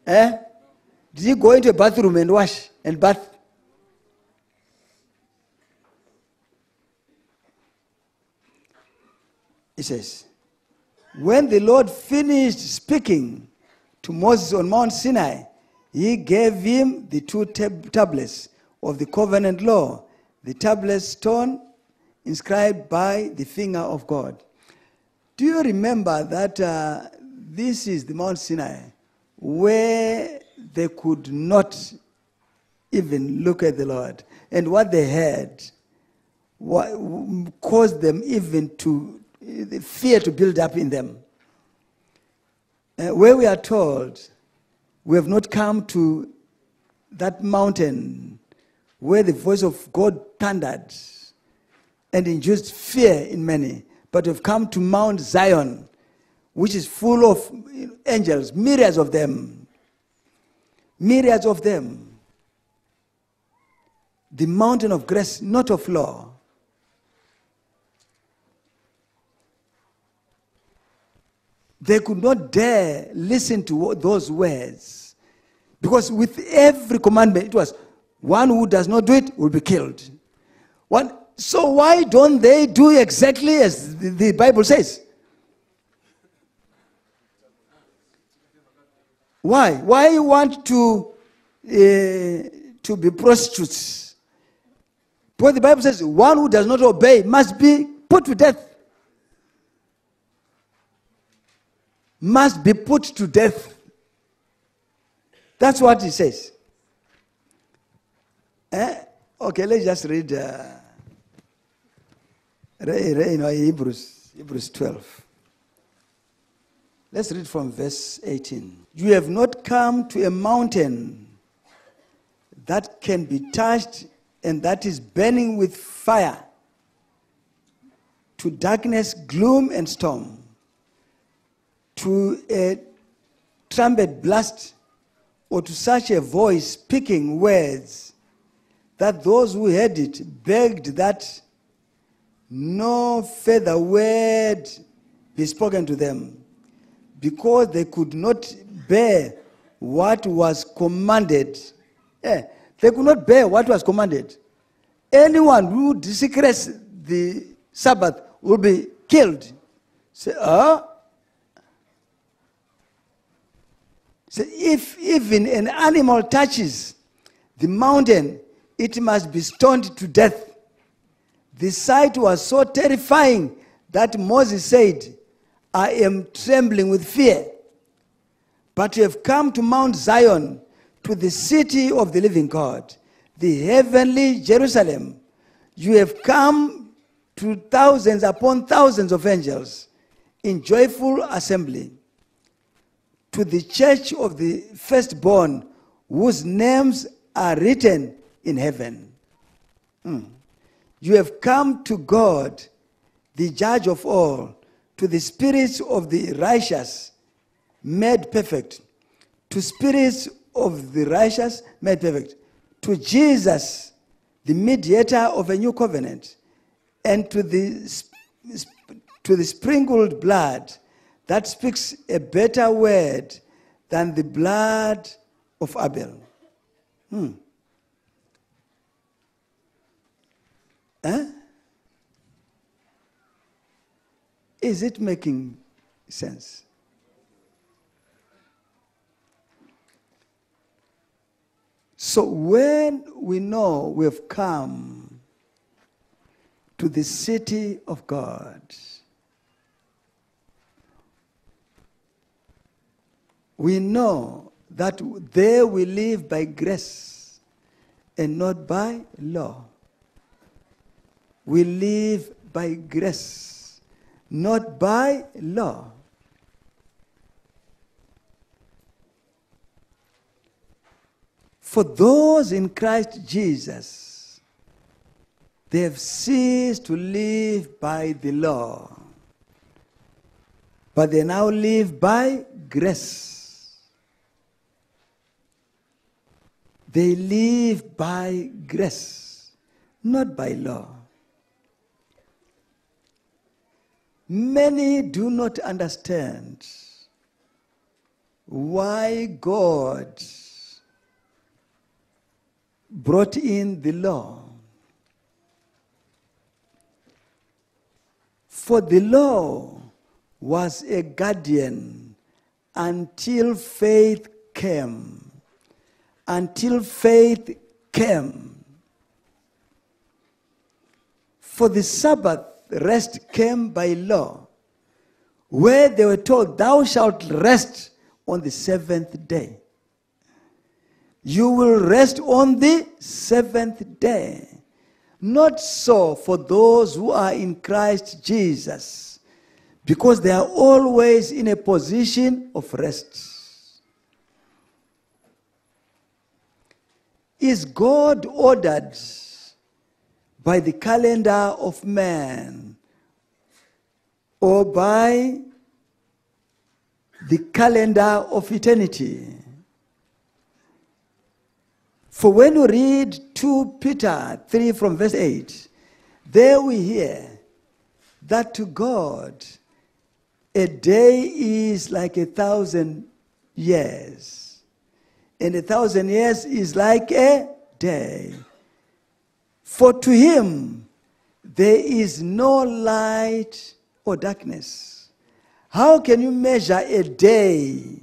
Eh? Did he go into a bathroom and wash and bath? He says, when the Lord finished speaking to Moses on Mount Sinai, he gave him the two tab tablets of the covenant law, the tablets torn, inscribed by the finger of God. Do you remember that uh, this is the Mount Sinai, where they could not even look at the Lord. And what they had caused them even to, the fear to build up in them. Uh, where we are told, we have not come to that mountain where the voice of God thundered and induced fear in many, but we have come to Mount Zion, which is full of angels, myriads of them, myriads of them. The mountain of grace, not of law. They could not dare listen to those words, because with every commandment it was, one who does not do it will be killed. One, so why don't they do exactly as the, the Bible says? Why? Why want to, uh, to be prostitutes? Because the Bible says, one who does not obey must be put to death. Must be put to death. That's what it says. Eh? Okay, let's just read uh, you know, Hebrews, Hebrews twelve. Let's read from verse eighteen. You have not come to a mountain that can be touched and that is burning with fire, to darkness, gloom, and storm, to a trumpet blast, or to such a voice speaking words that those who heard it begged that no further word be spoken to them, because they could not bear what was commanded. Yeah, they could not bear what was commanded. Anyone who desecrates the Sabbath will be killed. Say, ah. So if even an animal touches the mountain, it must be stoned to death. The sight was so terrifying that Moses said, I am trembling with fear. But you have come to Mount Zion, to the city of the living God, the heavenly Jerusalem. You have come to thousands upon thousands of angels in joyful assembly, to the church of the firstborn, whose names are written in heaven. Mm. You have come to God, the judge of all, to the spirits of the righteous made perfect, to spirits of the righteous made perfect, to Jesus, the mediator of a new covenant, and to the, to the sprinkled blood that speaks a better word than the blood of Abel. Hmm. Huh? Is it making sense? So when we know we have come to the city of God, we know that there we live by grace and not by law. We live by grace, not by law. For those in Christ Jesus, they have ceased to live by the law, but they now live by grace. They live by grace, not by law. Many do not understand why God brought in the law. For the law was a guardian until faith came. Until faith came. For the Sabbath rest came by law, where they were told, thou shalt rest on the seventh day. You will rest on the seventh day. Not so for those who are in Christ Jesus, because they are always in a position of rest. Is God ordered by the calendar of man or by the calendar of eternity? For when we read two Peter three from verse eight, there we hear that to God a day is like a thousand years, and a thousand years is like a day. For to him there is no light or darkness. How can you measure a day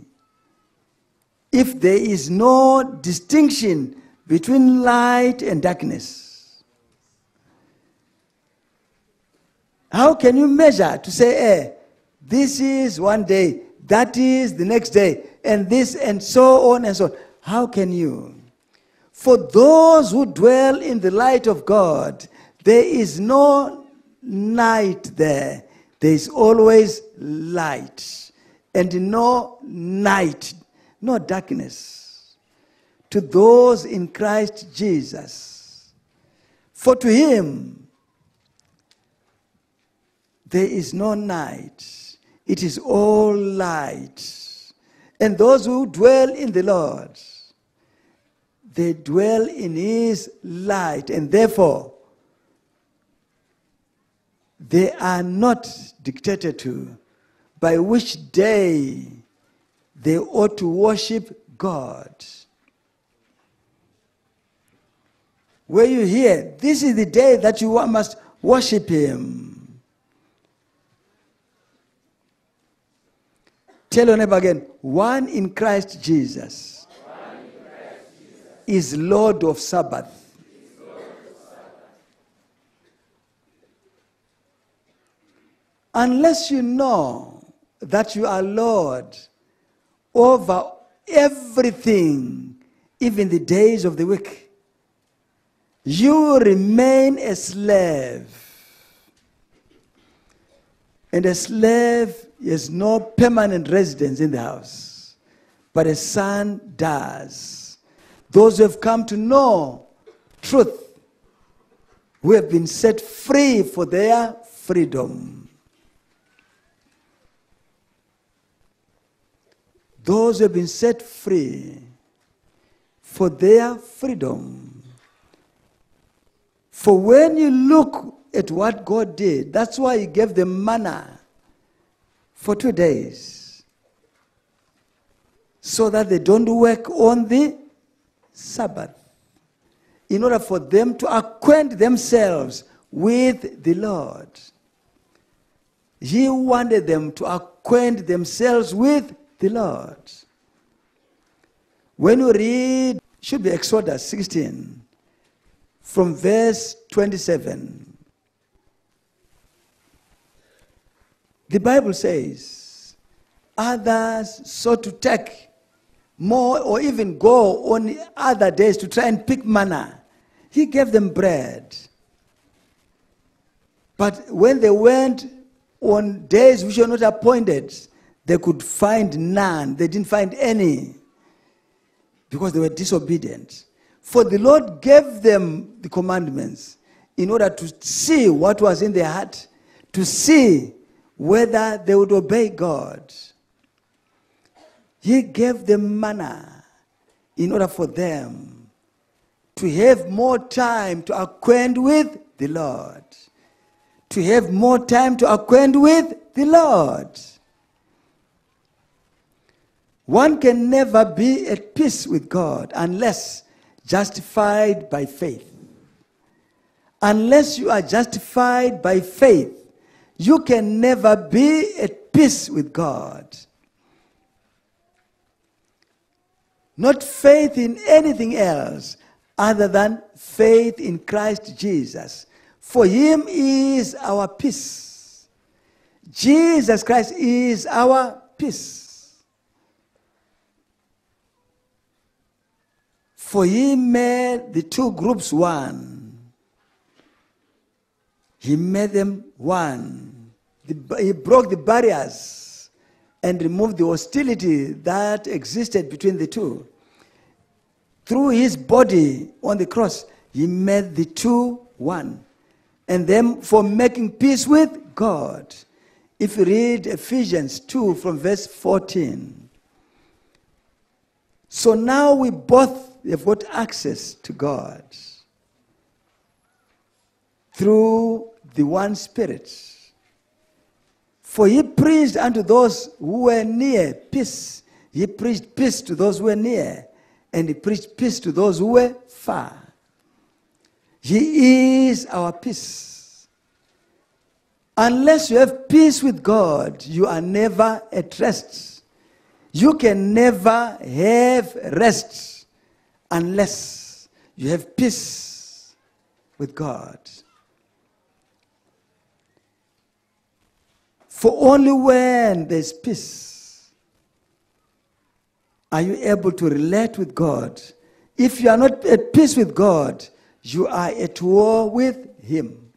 if there is no distinction between light and darkness? How can you measure to say, hey, this is one day, that is the next day, and this and so on and so on? How can you? For those who dwell in the light of God, there is no night there. There is always light and no night, no darkness. To those in Christ Jesus. For to him there is no night. It is all light. And those who dwell in the Lord, they dwell in his light, and therefore they are not dictated to by which day they ought to worship God. Where you hear, this is the day that you must worship him. Tell your neighbor again, one in Christ Jesus, one in Christ Jesus is Lord of Sabbath. Is Lord of Sabbath. Unless you know that you are Lord over everything, even the days of the week, you remain a slave. And a slave has no permanent residence in the house, but a son does. Those who have come to know truth, who have been set free for their freedom. Those who have been set free for their freedom. For when you look at what God did, that's why he gave them manna for two days. So that they don't work on the Sabbath. In order for them to acquaint themselves with the Lord. He wanted them to acquaint themselves with the Lord. When you read, should be Exodus sixteen. From verse twenty-seven, the Bible says, others sought to take more or even go on other days to try and pick manna. He gave them bread. But when they went on days which were not appointed, they could find none. They didn't find any because they were disobedient. For the Lord gave them the commandments in order to see what was in their heart, to see whether they would obey God. He gave them manna in order for them to have more time to acquaint with the Lord. To have more time to acquaint with the Lord. One can never be at peace with God unless justified by faith. Unless you are justified by faith, you can never be at peace with God. Not faith in anything else other than faith in Christ Jesus. For him is our peace. Jesus Christ is our peace. For he made the two groups one. He made them one. He broke the barriers and removed the hostility that existed between the two. Through his body on the cross, he made the two one. And then for making peace with God. If you read Ephesians two from verse fourteen. So now we both have got access to God through the one Spirit. For he preached unto those who were near peace. He preached peace to those who were near. And he preached peace to those who were far. He is our peace. Unless you have peace with God, you are never at rest. You can never have rest unless you have peace with God. For only when there's peace are you able to relate with God. If you are not at peace with God, you are at war with him.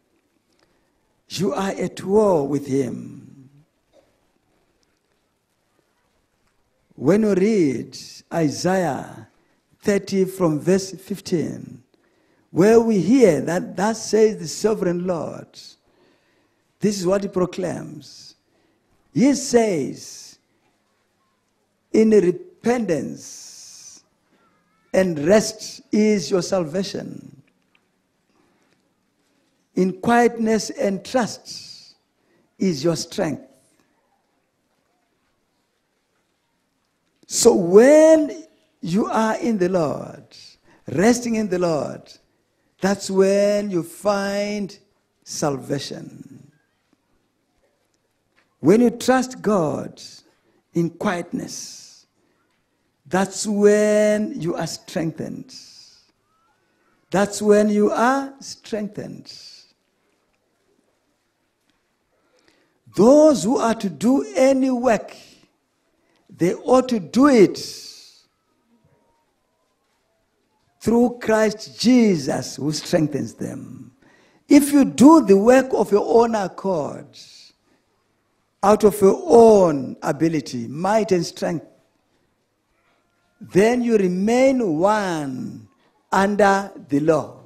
You are at war with him. When you read Isaiah thirty from verse fifteen, where we hear that thus says the sovereign Lord, this is what he proclaims. He says, in repentance and rest is your salvation. In quietness and trust is your strength. So when you are in the Lord, resting in the Lord, that's when you find salvation. When you trust God in quietness, that's when you are strengthened. That's when you are strengthened. Those who are to do any work, they ought to do it through Christ Jesus who strengthens them. If you do the work of your own accord, out of your own ability, might and strength, then you remain one under the law.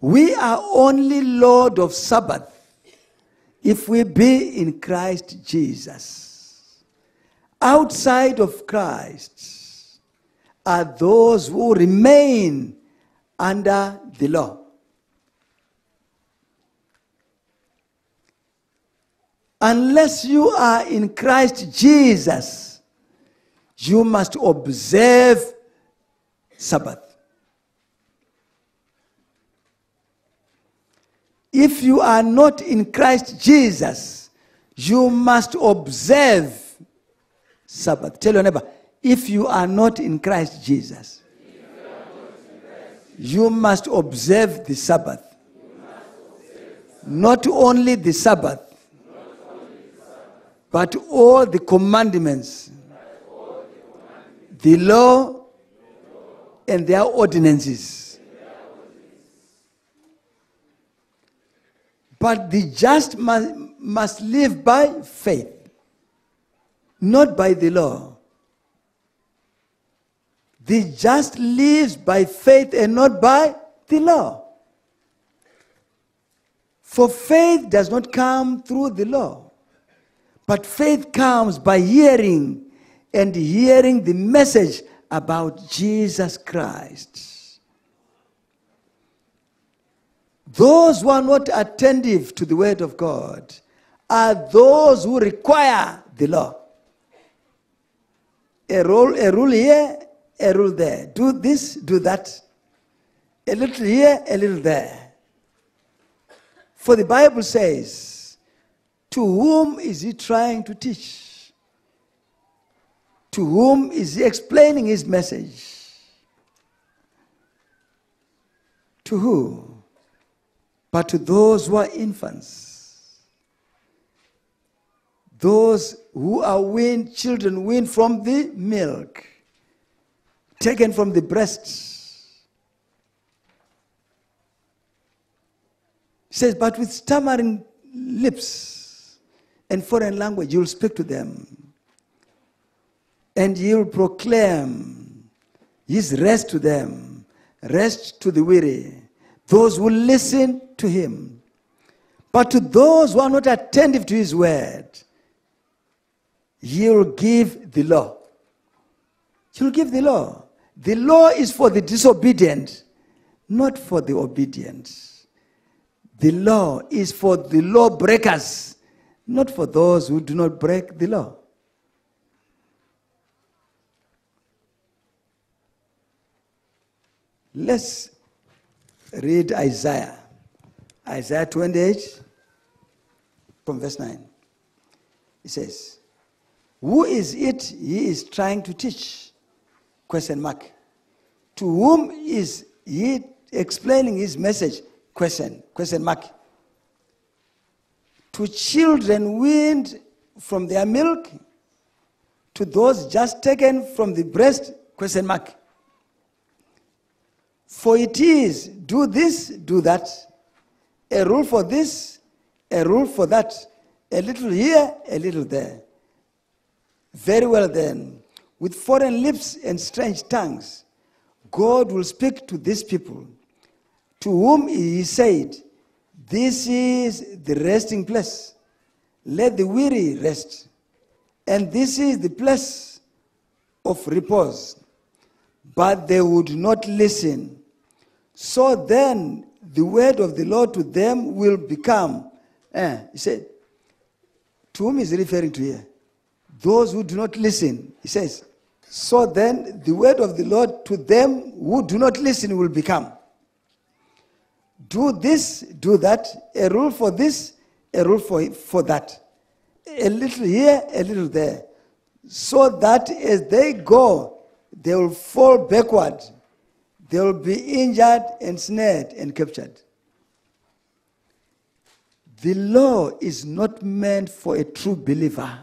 We are only Lord of Sabbath if we be in Christ Jesus. Outside of Christ are those who remain under the law. Unless you are in Christ Jesus, you must observe Sabbath. If you are not in Christ Jesus, you must observe Sabbath. Tell your neighbor, if you are not in Christ Jesus, you, in Christ Jesus. You, must you must observe the Sabbath. Not only the Sabbath, not only the Sabbath. But all the commandments, all the, commandments. The, law, the law, and their ordinances. But the just must, must live by faith, not by the law. The just lives by faith and not by the law. For faith does not come through the law, but faith comes by hearing, and hearing the message about Jesus Christ. Those who are not attentive to the word of God are those who require the law. A rule, a rule here, a rule there. Do this, do that. A little here, a little there. For the Bible says, to whom is he trying to teach? To whom is he explaining his message? To who? But to those who are infants, those who are weaned, children weaned from the milk, taken from the breasts. He says, but with stammering lips and foreign language, you'll speak to them. And you'll proclaim his rest to them, rest to the weary, those who listen to him. But to those who are not attentive to his word, he'll give the law. He'll give the law. The law is for the disobedient, not for the obedient. The law is for the lawbreakers, not for those who do not break the law. Let's read Isaiah. Isaiah twenty-eight, from verse nine. It says, who is it he is trying to teach? Question mark. To whom is he explaining his message? Question. Question mark. To children weaned from their milk? To those just taken from the breast? Question mark. For it is, do this, do that. A rule for this, a rule for that, a little here, a little there. Very well then, with foreign lips and strange tongues, God will speak to these people, to whom he said, this is the resting place. Let the weary rest. And this is the place of repose. But they would not listen. So then, the word of the Lord to them will become, eh, he said, to whom is referring to here? Those who do not listen. He says, so then the word of the Lord to them who do not listen will become. Do this, do that, a rule for this, a rule for, for that. A little here, a little there. So that as they go, they will fall backward. They will be injured, ensnared, and captured. The law is not meant for a true believer,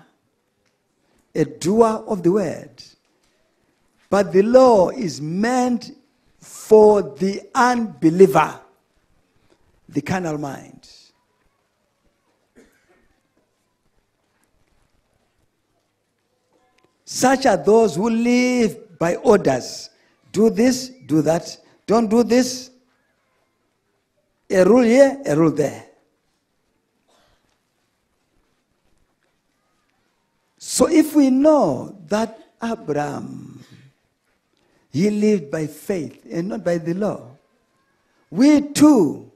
a doer of the word. But the law is meant for the unbeliever, the carnal mind. Such are those who live by orders. Do this, do that. Don't do this. A rule here, a rule there. So if we know that Abraham, he lived by faith and not by the law, we too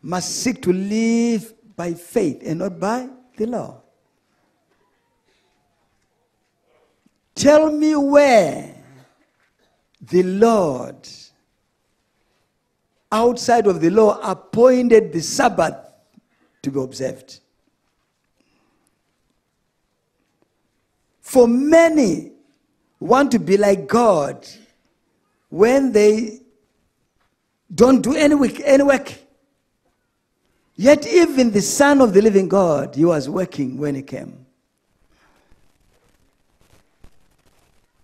must seek to live by faith and not by the law. Tell me where the Lord, outside of the law, appointed the Sabbath to be observed. For many want to be like God when they don't do any work, any work. Yet even the Son of the Living God, he was working when he came.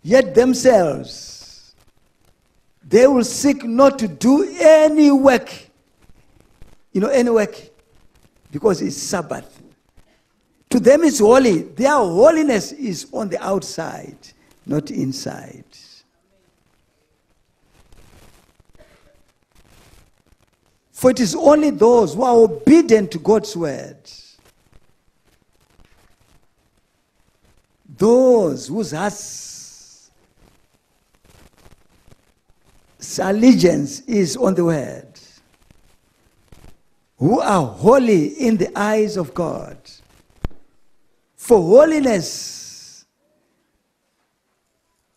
Yet themselves, they will seek not to do any work. You know, any work. Because it's Sabbath. To them it's holy. Their holiness is on the outside, not inside. For it is only those who are obedient to God's word, those whose hearts allegiance is on the word, who are holy in the eyes of God. For holiness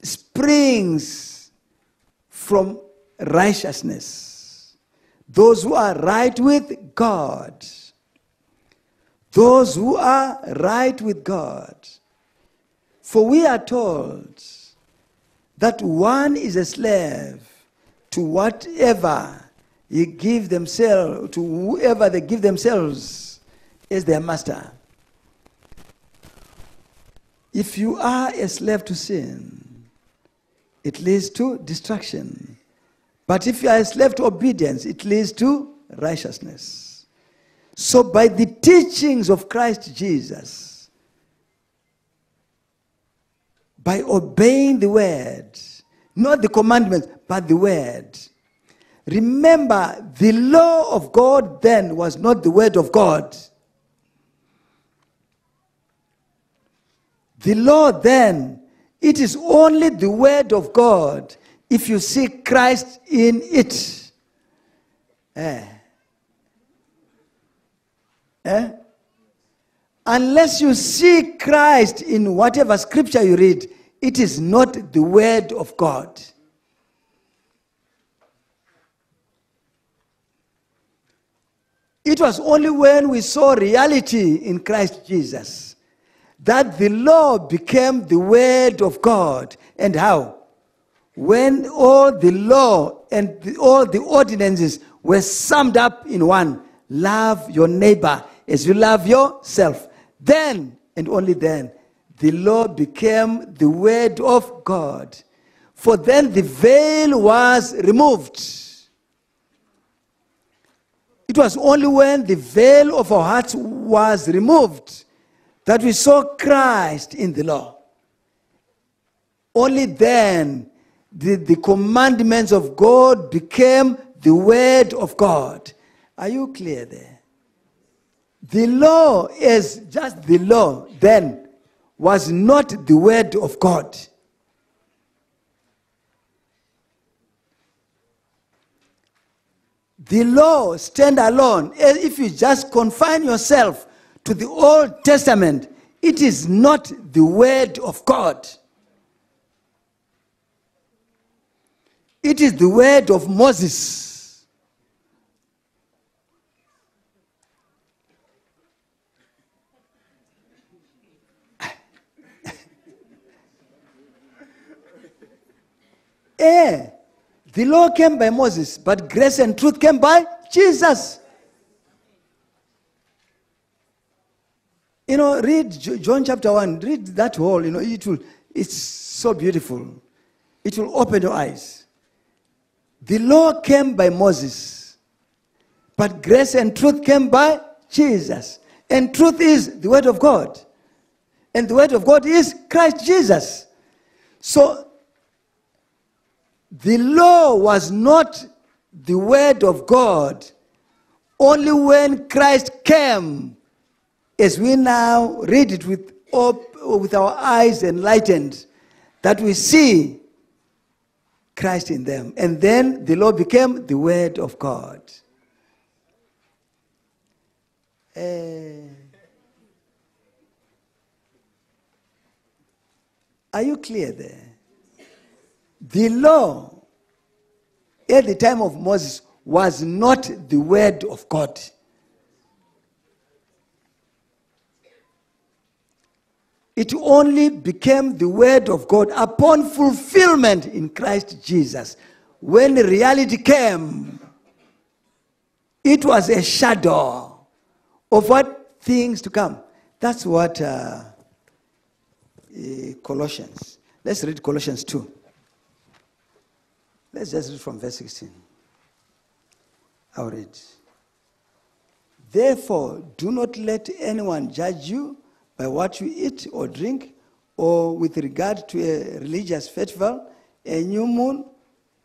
springs from righteousness. Those who are right with God. Those who are right with God. For we are told that one is a slave to whatever you give themselves, to whoever they give themselves as their master. If you are a slave to sin, it leads to destruction. But if you are a slave to obedience, it leads to righteousness. So by the teachings of Christ Jesus, by obeying the word, not the commandments, but the word. Remember, the law of God then was not the word of God. The law then, it is only the word of God if you see Christ in it. Eh? Eh? Unless you see Christ in whatever scripture you read, it is not the word of God. It was only when we saw reality in Christ Jesus that the law became the word of God. And how? When all the law and the, all the ordinances were summed up in one, love your neighbor as you love yourself. Then, and only then, the law became the word of God. For then the veil was removed. It was only when the veil of our hearts was removed that we saw Christ in the law. Only then did the commandments of God became the word of God. Are you clear there? The law is just the law then was not the word of God. The law stand alone. If you just confine yourself to the Old Testament, it is not the word of God. It is the word of Moses. Eh? The law came by Moses, but grace and truth came by Jesus. You know, read John chapter one. Read that whole, you know, it will, it's so beautiful. It will open your eyes. The law came by Moses, but grace and truth came by Jesus. And truth is the word of God. And the word of God is Christ Jesus. So, the law was not the word of God only when Christ came, as we now read it with, with our eyes enlightened, that we see Christ in them. And then the law became the word of God. Uh, are you clear there? The law at the time of Moses was not the word of God. It only became the word of God upon fulfillment in Christ Jesus. When reality came, it was a shadow of what things to come. That's what uh, Colossians. Let's read Colossians two. Let's just read from verse sixteen. I'll read. Therefore, do not let anyone judge you by what you eat or drink, or with regard to a religious festival, a new moon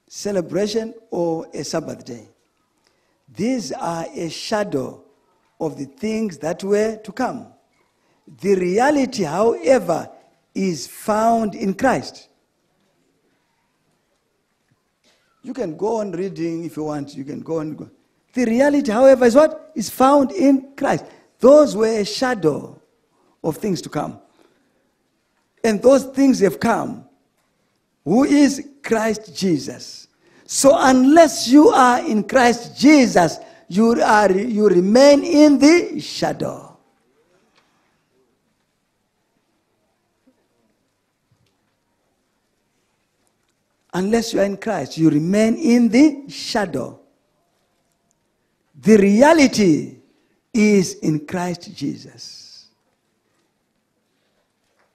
celebration, or a Sabbath day. These are a shadow of the things that were to come. The reality, however, is found in Christ. You can go on reading if you want. You can go on. Go. The reality, however, is what? Is found in Christ. Those were a shadow of things to come. And those things have come. Who is Christ Jesus? So unless you are in Christ Jesus, you, are, you remain in the shadow. Unless you are in Christ, you remain in the shadow. The reality is in Christ Jesus.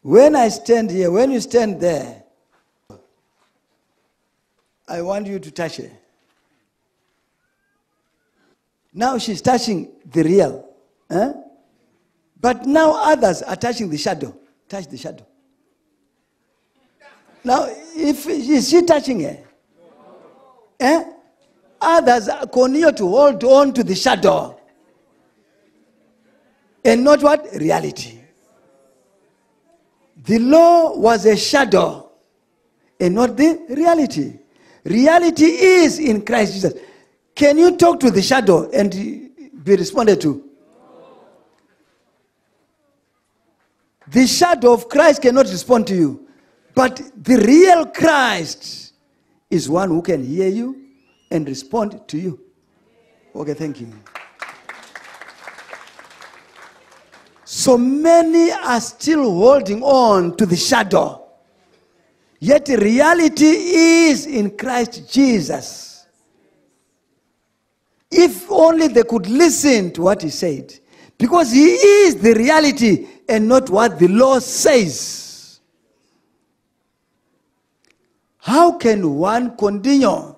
When I stand here, when you stand there, I want you to touch her. Now she's touching the real. Eh? But now others are touching the shadow. Touch the shadow. Now, if is she touching her? Eh? Others continue to hold on to the shadow. And not what? Reality. The law was a shadow and not the reality. Reality is in Christ Jesus. Can you talk to the shadow and be responded to? The shadow of Christ cannot respond to you. But the real Christ is one who can hear you and respond to you. Okay, thank you. So many are still holding on to the shadow. Yet reality is in Christ Jesus. If only they could listen to what he said. Because he is the reality and not what the law says. How can one continue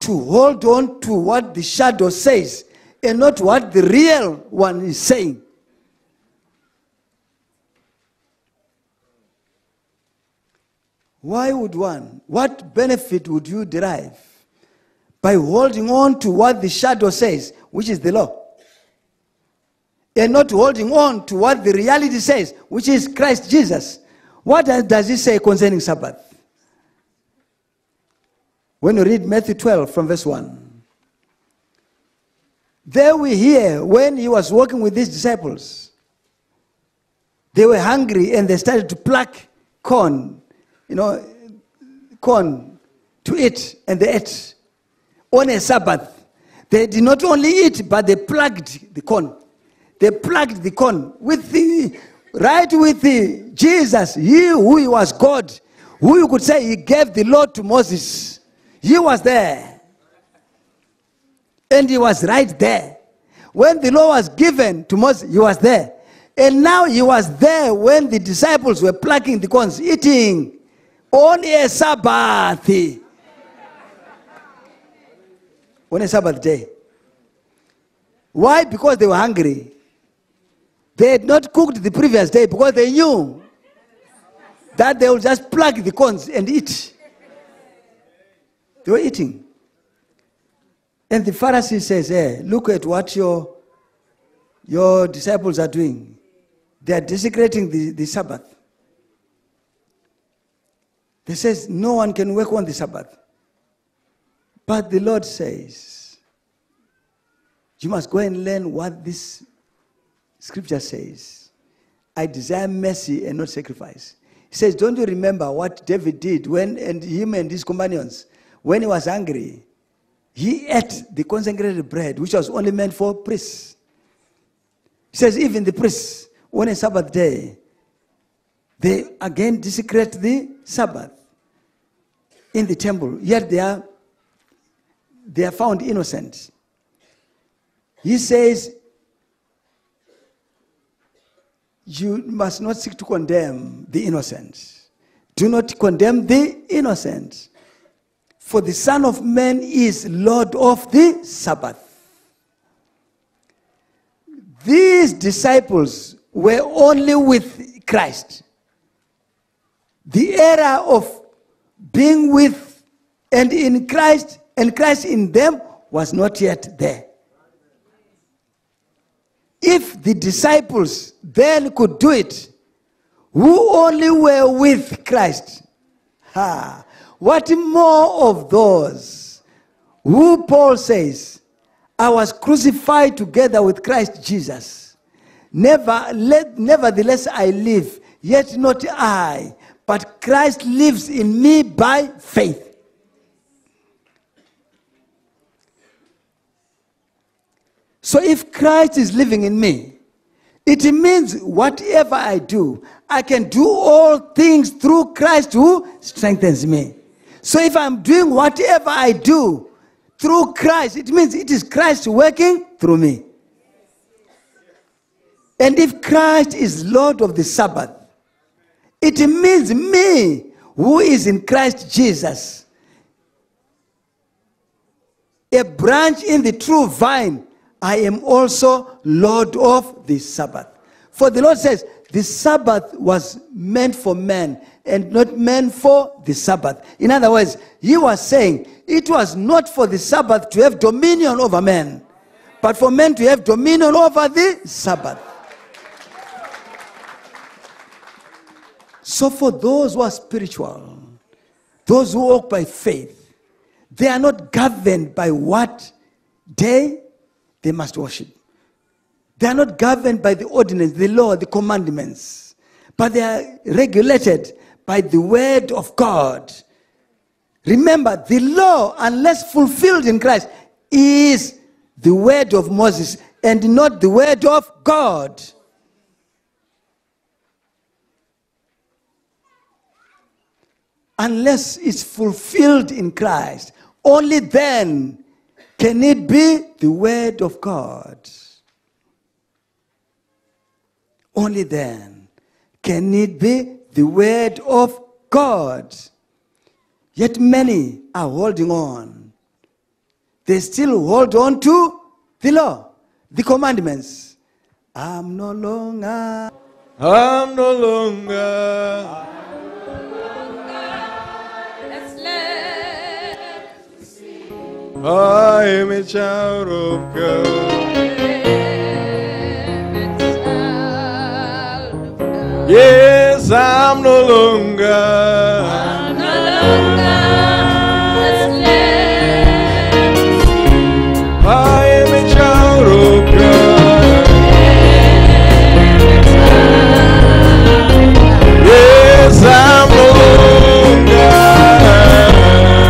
to hold on to what the shadow says and not what the real one is saying? Why would one? What benefit would you derive by holding on to what the shadow says, which is the law? And not holding on to what the reality says, which is Christ Jesus. What does he say concerning Sabbath? When you read Matthew twelve from verse one. There we hear when he was walking with his disciples. They were hungry and they started to pluck corn. You know, corn to eat, and they ate. On a Sabbath, they did not only eat, but they plucked the corn. They plucked the corn with the, right with the Jesus, he who was God, who you could say he gave the law to Moses. He was there. And he was right there. When the law was given to Moses, he was there. And now he was there when the disciples were plucking the corns, eating on a Sabbath. On a Sabbath day. Why? Because they were hungry. They had not cooked the previous day because they knew that they would just pluck the corns and eat. They were eating. And the Pharisee says, hey, look at what your, your disciples are doing. They are desecrating the, the Sabbath. They says, no one can work on the Sabbath. But the Lord says, you must go and learn what this Scripture says, I desire mercy and not sacrifice. He says, don't you remember what David did when and him and his companions, when he was hungry, he ate the consecrated bread, which was only meant for priests. He says, even the priests, on a Sabbath day, they again desecrate the Sabbath in the temple, yet they are, they are found innocent. He says, you must not seek to condemn the innocent. Do not condemn the innocent. For the Son of Man is Lord of the Sabbath. These disciples were only with Christ. The era of being with and in Christ and Christ in them was not yet there. If the disciples then could do it, who only were with Christ, ha, what more of those who Paul says, I was crucified together with Christ Jesus. Never, let, nevertheless I live, yet not I, but Christ lives in me by faith. So if Christ is living in me, it means whatever I do, I can do all things through Christ who strengthens me. So if I'm doing whatever I do through Christ, it means it is Christ working through me. And if Christ is Lord of the Sabbath, it means me who is in Christ Jesus, a branch in the true vine, I am also Lord of the Sabbath. For the Lord says, the Sabbath was meant for man and not meant for the Sabbath. In other words, he was saying, it was not for the Sabbath to have dominion over man, but for men to have dominion over the Sabbath. So for those who are spiritual, those who walk by faith, they are not governed by what day they must worship. They are not governed by the ordinance, the law, the commandments, but they are regulated by the word of God. Remember, the law, unless fulfilled in Christ, is the word of Moses and not the word of God. Unless it's fulfilled in Christ, only then can it be the word of God. Only then can it be the word of God. Yet many are holding on. They still hold on to the law, the commandments. I'm no longer. I'm no longer. I'm no longer a slave to sin. I am a child of God. Yes, I'm no longer, I'm no longer a slave. I am a child of God. Yes, I'm no longer, I am a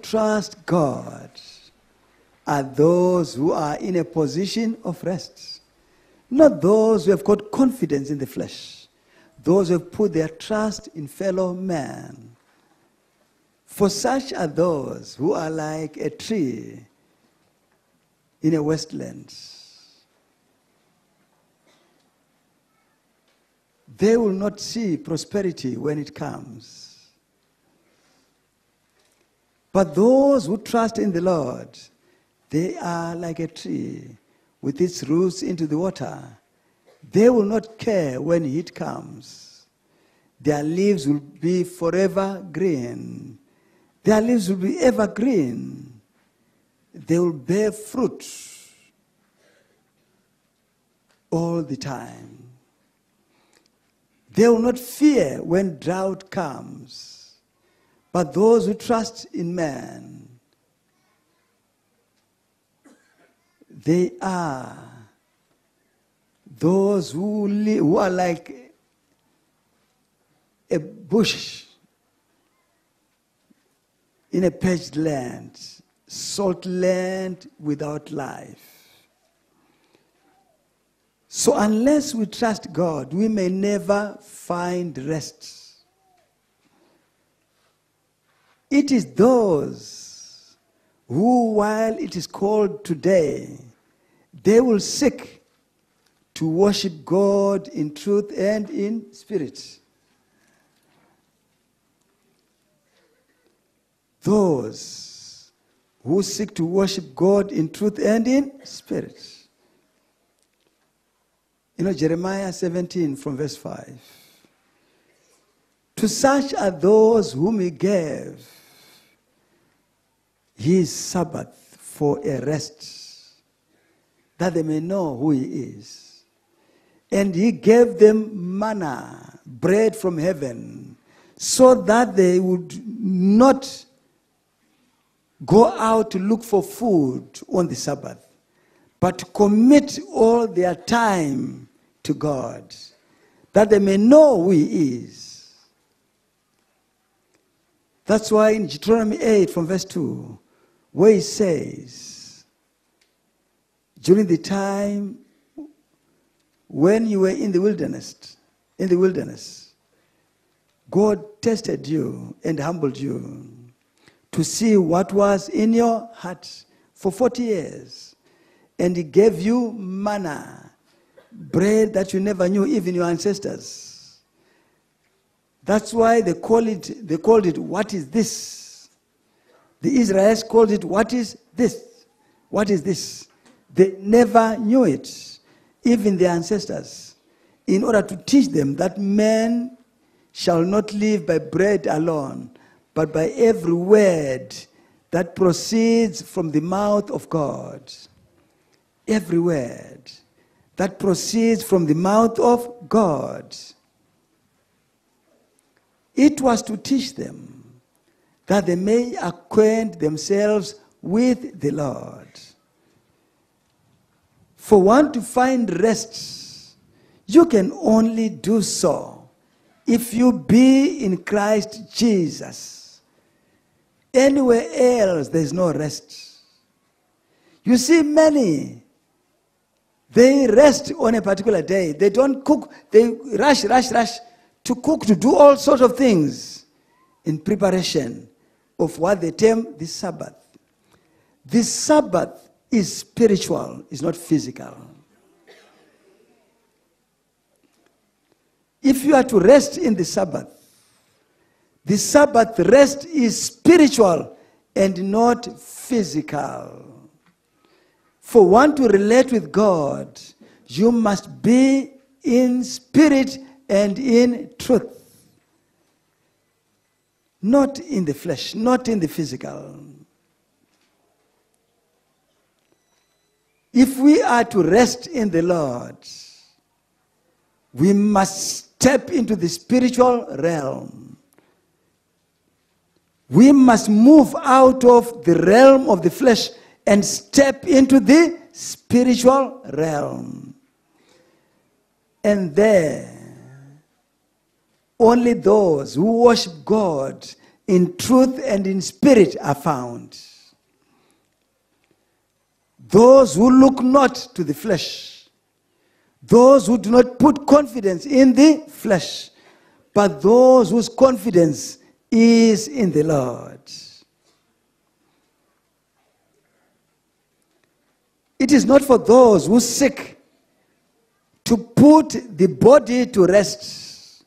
trust God are those who are in a position of rest. Not those who have got confidence in the flesh. Those who have put their trust in fellow man. For such are those who are like a tree in a wasteland. They will not see prosperity when it comes. But those who trust in the Lord, they are like a tree with its roots into the water. They will not care when heat comes. Their leaves will be forever green. Their leaves will be evergreen. They will bear fruit all the time. They will not fear when drought comes. But those who trust in man, they are those who, live, who are like a bush in a parched land, salt land without life. So unless we trust God, we may never find rest. It is those who, while it is cold today, they will seek to worship God in truth and in spirit. Those who seek to worship God in truth and in spirit. You know, Jeremiah seventeen from verse five. To such are those whom he gave his Sabbath for a rest, that they may know who he is. And he gave them manna, bread from heaven, so that they would not go out to look for food on the Sabbath, but commit all their time to God, that they may know who he is. That's why in Deuteronomy eight from verse two, where he says, during the time when you were in the wilderness, in the wilderness, God tested you and humbled you to see what was in your heart for forty years. And he gave you manna, bread that you never knew, even your ancestors. That's why they call it, they called it, what is this? The Israelites called it, what is this? What is this? They never knew it, even their ancestors, in order to teach them that man shall not live by bread alone, but by every word that proceeds from the mouth of God. Every word that proceeds from the mouth of God. It was to teach them that they may acquaint themselves with the Lord. For one to find rest, you can only do so if you be in Christ Jesus. Anywhere else, there's no rest. You see many, they rest on a particular day. They don't cook. They rush, rush, rush to cook, to do all sorts of things in preparation of what they term the Sabbath. The Sabbath is spiritual. It's not physical. If you are to rest in the Sabbath, the Sabbath rest is spiritual and not physical. For one to relate with God, you must be in spirit and in truth. Not in the flesh, not in the physical. If we are to rest in the Lord, we must step into the spiritual realm. We must move out of the realm of the flesh and step into the spiritual realm. And there, only those who worship God in truth and in spirit are found. Those who look not to the flesh, those who do not put confidence in the flesh, but those whose confidence is in the Lord. It is not for those who seek to put the body to rest,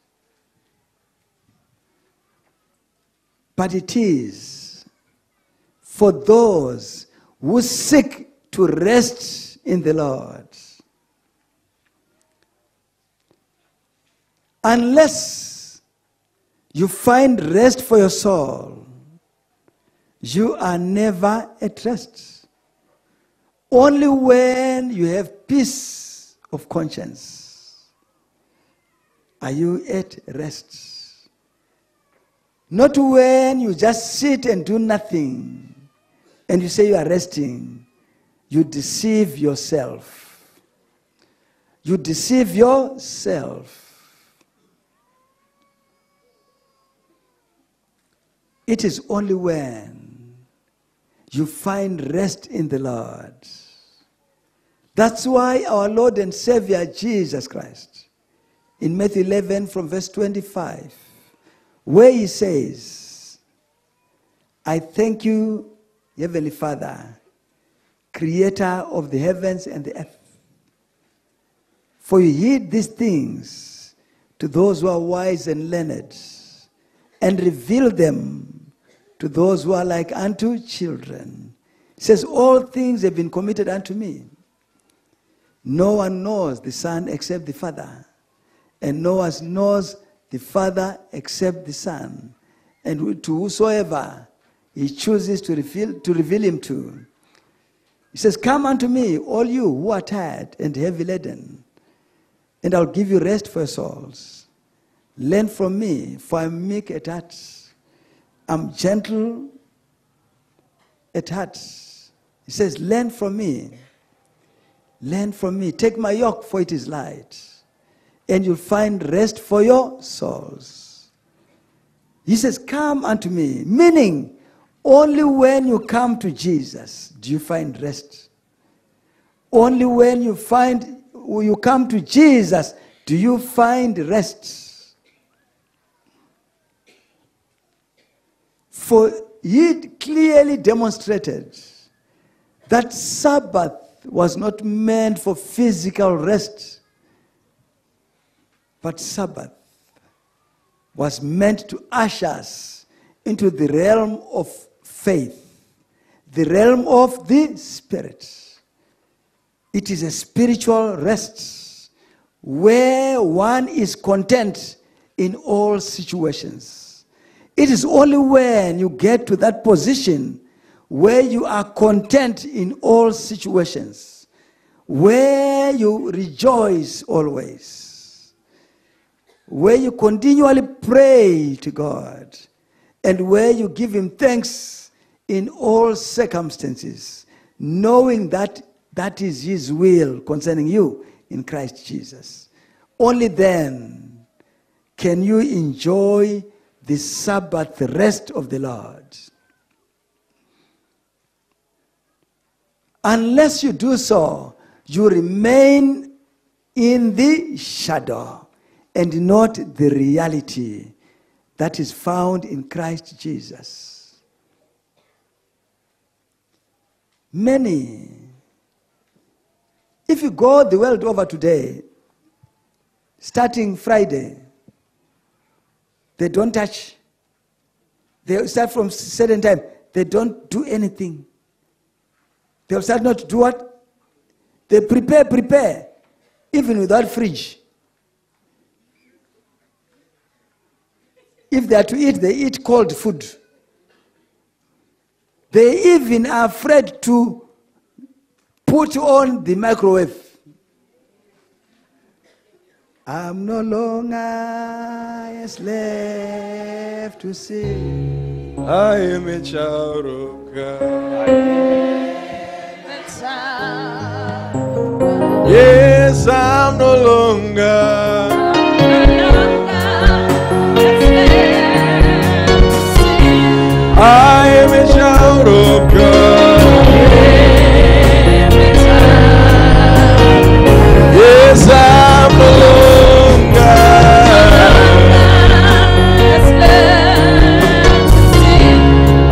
but it is for those who seek to rest in the Lord. Unless you find rest for your soul, you are never at rest. Only when you have peace of conscience are you at rest. Not when you just sit and do nothing and you say you are resting. You deceive yourself. You deceive yourself. It is only when you find rest in the Lord. That's why our Lord and Savior Jesus Christ, in Matthew eleven from verse twenty-five, where he says, I thank you, Heavenly Father, Creator of the heavens and the earth, for you hid these things to those who are wise and learned, and reveal them to those who are like unto children. It says, all things have been committed unto me. No one knows the Son except the Father, and no one knows the Father except the Son, and to whosoever he chooses to reveal, to reveal him to. He says, come unto me, all you who are tired and heavy laden, and I'll give you rest for your souls. Learn from me, for I am meek at heart. I'm gentle at heart. He says, learn from me. Learn from me. Take my yoke, for it is light. And you'll find rest for your souls. He says, come unto me. Meaning, only when you come to Jesus do you find rest. Only when you find, you come to Jesus do you find rest. For he clearly demonstrated that Sabbath was not meant for physical rest, but Sabbath was meant to usher us into the realm of faith, the realm of the Spirit. It is a spiritual rest where one is content in all situations. It is only when you get to that position where you are content in all situations, where you rejoice always, where you continually pray to God, and where you give him thanks in all circumstances, knowing that that is his will concerning you in Christ Jesus. Only then can you enjoy the Sabbath rest of the Lord. Unless you do so, you remain in the shadow and not the reality that is found in Christ Jesus. Many, if you go the world over today, starting Friday, they don't touch. They start from certain time. They don't do anything. They'll start not to do what? They prepare, prepare, even without fridge. If they are to eat, they eat cold food. They even are afraid to put on the microwave. I'm no longer a slave to sin. I am a child of God. I am a child of God. Yes, I'm no longer. I am a child of God. Yes, I'm no longer.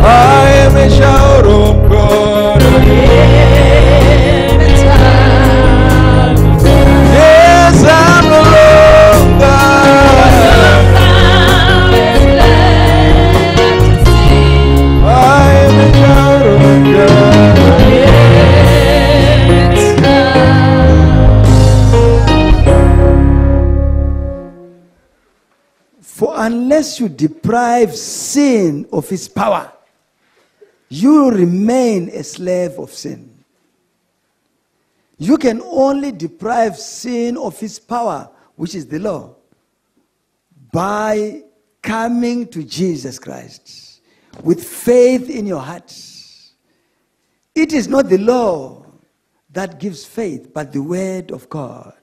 I am a child of God. Yes, I'm no longer. For unless you deprive sin of its power, you remain a slave of sin. You can only deprive sin of its power, which is the law, by coming to Jesus Christ with faith in your heart. It is not the law that gives faith, but the word of God.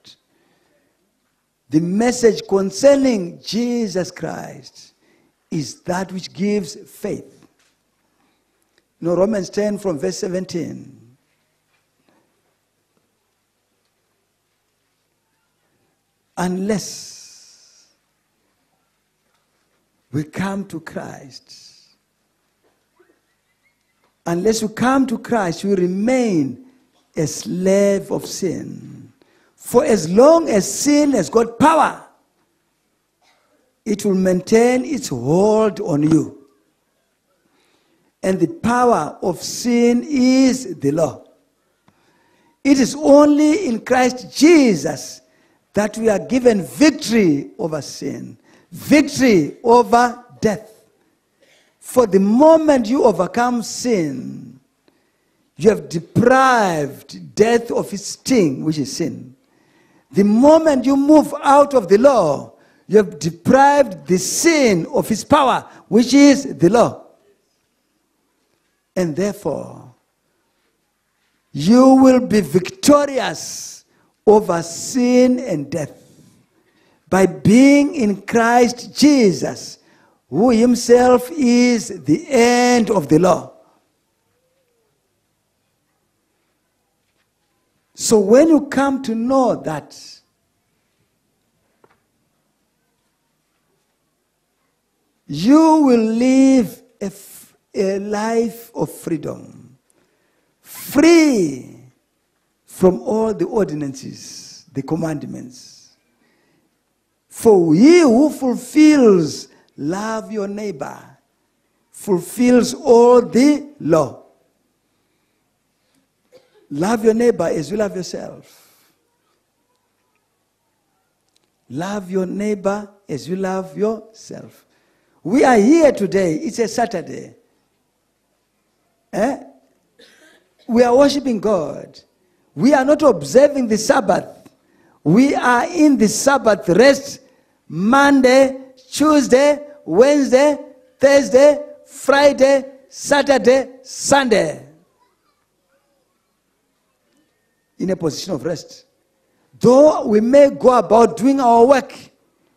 The message concerning Jesus Christ is that which gives faith. Now, Romans ten from verse seventeen. Unless we come to Christ, unless you come to Christ, you remain a slave of sin. For as long as sin has got power, it will maintain its hold on you. And the power of sin is the law. It is only in Christ Jesus that we are given victory over sin, victory over death. For the moment you overcome sin, you have deprived death of its sting, which is sin. The moment you move out of the law, you have deprived the sin of its power, which is the law. And therefore, you will be victorious over sin and death by being in Christ Jesus, who himself is the end of the law. So when you come to know that, you will live a, a life of freedom, free from all the ordinances, the commandments. For he who fulfills, love your neighbor, fulfills all the law. Love your neighbor as you love yourself. Love your neighbor as you love yourself. We are here today. It's a Saturday. Eh? We are worshiping God. We are not observing the Sabbath. We are in the Sabbath rest Monday, Tuesday, Wednesday, Thursday, Friday, Saturday, Sunday. In a position of rest. Though we may go about doing our work,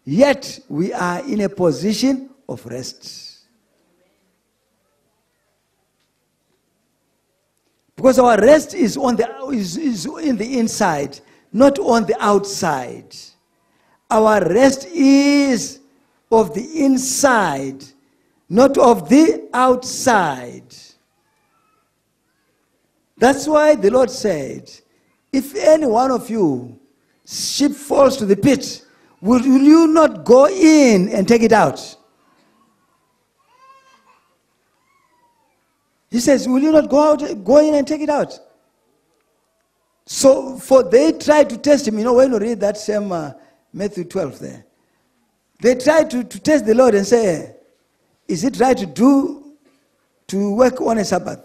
yet we are in a position of rest. Because our rest is, on the, is, is in the inside, not on the outside. Our rest is of the inside, not of the outside. That's why the Lord said, if any one of you sheep falls to the pit, will you not go in and take it out? He says, will you not go out, go in and take it out? So, for they tried to test him. You know, when you read that same uh, Matthew twelve there, they tried to, to test the Lord and say, is it right to do, to work on a Sabbath?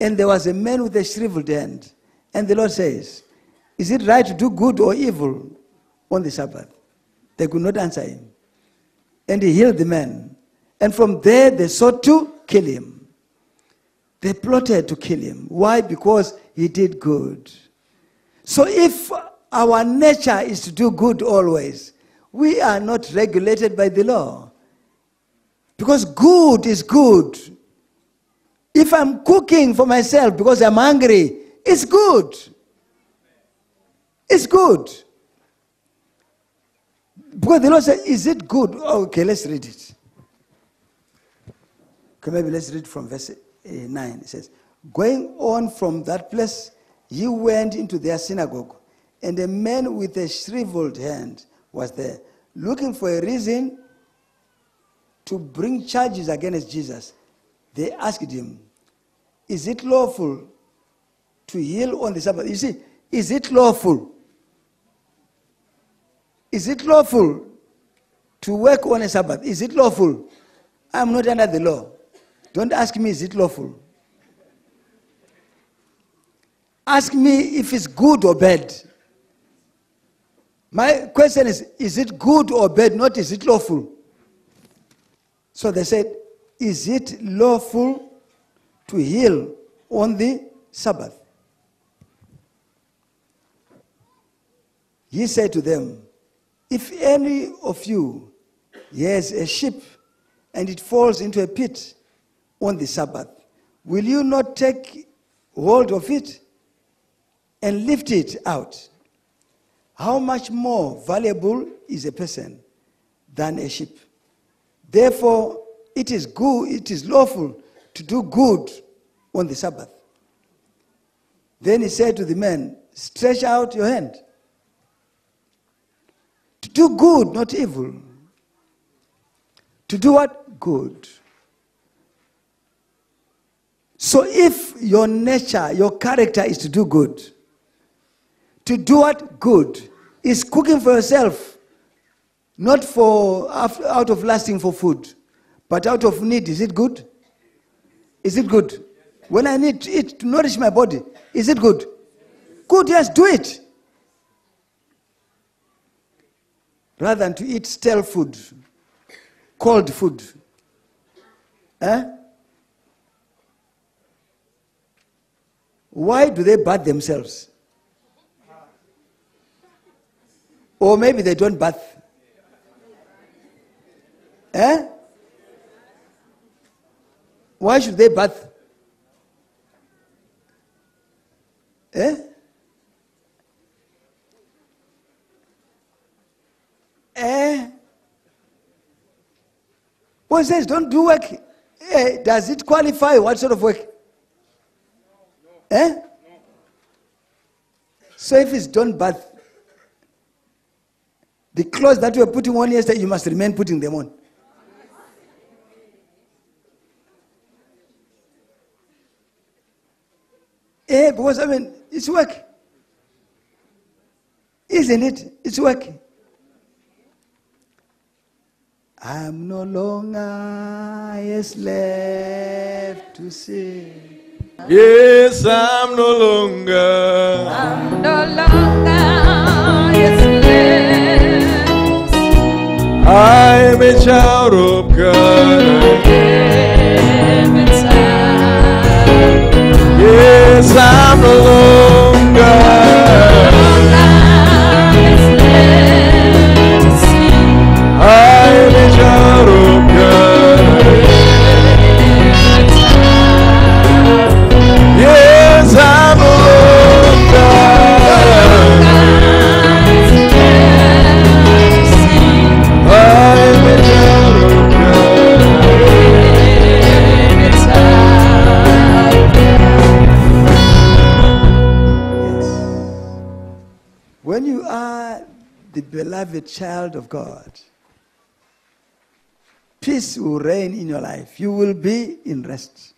And there was a man with a shriveled hand. And the Lord says, is it right to do good or evil on the Sabbath? They could not answer him. And he healed the man. And from there, they sought to kill him. They plotted to kill him. Why? Because he did good. So if our nature is to do good always, we are not regulated by the law. Because good is good. If I'm cooking for myself because I'm hungry, it's good. It's good. Because the Lord said, is it good? Okay, let's read it. Okay, maybe let's read from verse nine. It says, going on from that place, he went into their synagogue, and a man with a shriveled hand was there, looking for a reason to bring charges against Jesus. They asked him, is it lawful to heal on the Sabbath? You see, is it lawful? Is it lawful to work on a Sabbath? Is it lawful? I'm not under the law. Don't ask me, is it lawful? Ask me if it's good or bad. My question is, is it good or bad? Not, is it lawful? So they said, is it lawful to heal on the Sabbath? He said to them, if any of you has a sheep and it falls into a pit on the Sabbath, will you not take hold of it and lift it out? How much more valuable is a person than a sheep? Therefore, it is good, it is lawful to do good on the Sabbath. Then he said to the man, stretch out your hand. To do good, not evil. To do what? Good. So if your nature, your character is to do good, to do what? Good. Is cooking for yourself, not for out of lasting for food, but out of need. Is it good? Is it good? When I need to eat to nourish my body, is it good? Good, yes, do it. rather than to eat stale food, cold food. Eh? Why do they bath themselves? Or maybe they don't bath. Eh? Why should they bath? Eh? Eh? Paul says, don't do work. Eh? Does it qualify what sort of work? Eh? So if it's don't bath, the clothes that you were putting on yesterday, you must remain putting them on. Eh, because, I mean, it's work. Isn't it? It's work. I'm no longer a slave to sin. Yes, I'm no longer. I'm no longer a slave. I'm a child of God. I'm a child. Yes, I'm no longer. I'm a child of God. When you are the beloved child of God, peace will reign in your life. You will be in rest.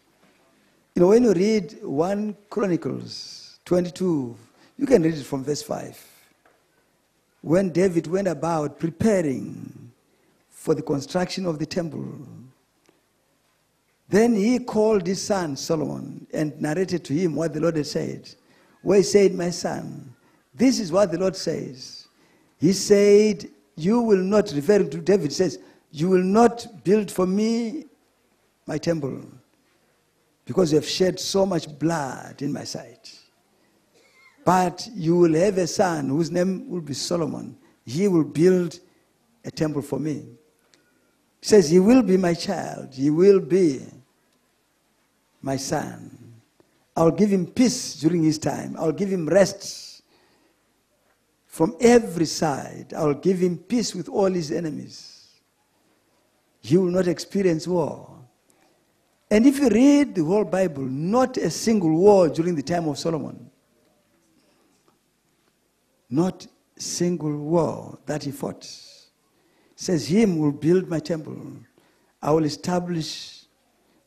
You know, when you read First Chronicles twenty-two, you can read it from verse five. When David went about preparing for the construction of the temple, then he called his son Solomon and narrated to him what the Lord had said. Where he said, my son, this is what the Lord says. He said, you will not, referring to David, says, you will not build for me my temple because you have shed so much blood in my sight. But you will have a son whose name will be Solomon. He will build a temple for me. He says, he will be my child. He will be my son. I'll give him peace during his time. I'll give him rest. From every side, I will give him peace with all his enemies. He will not experience war. And if you read the whole Bible, not a single war during the time of Solomon. Not a single war that he fought. It says, him will build my temple. I will establish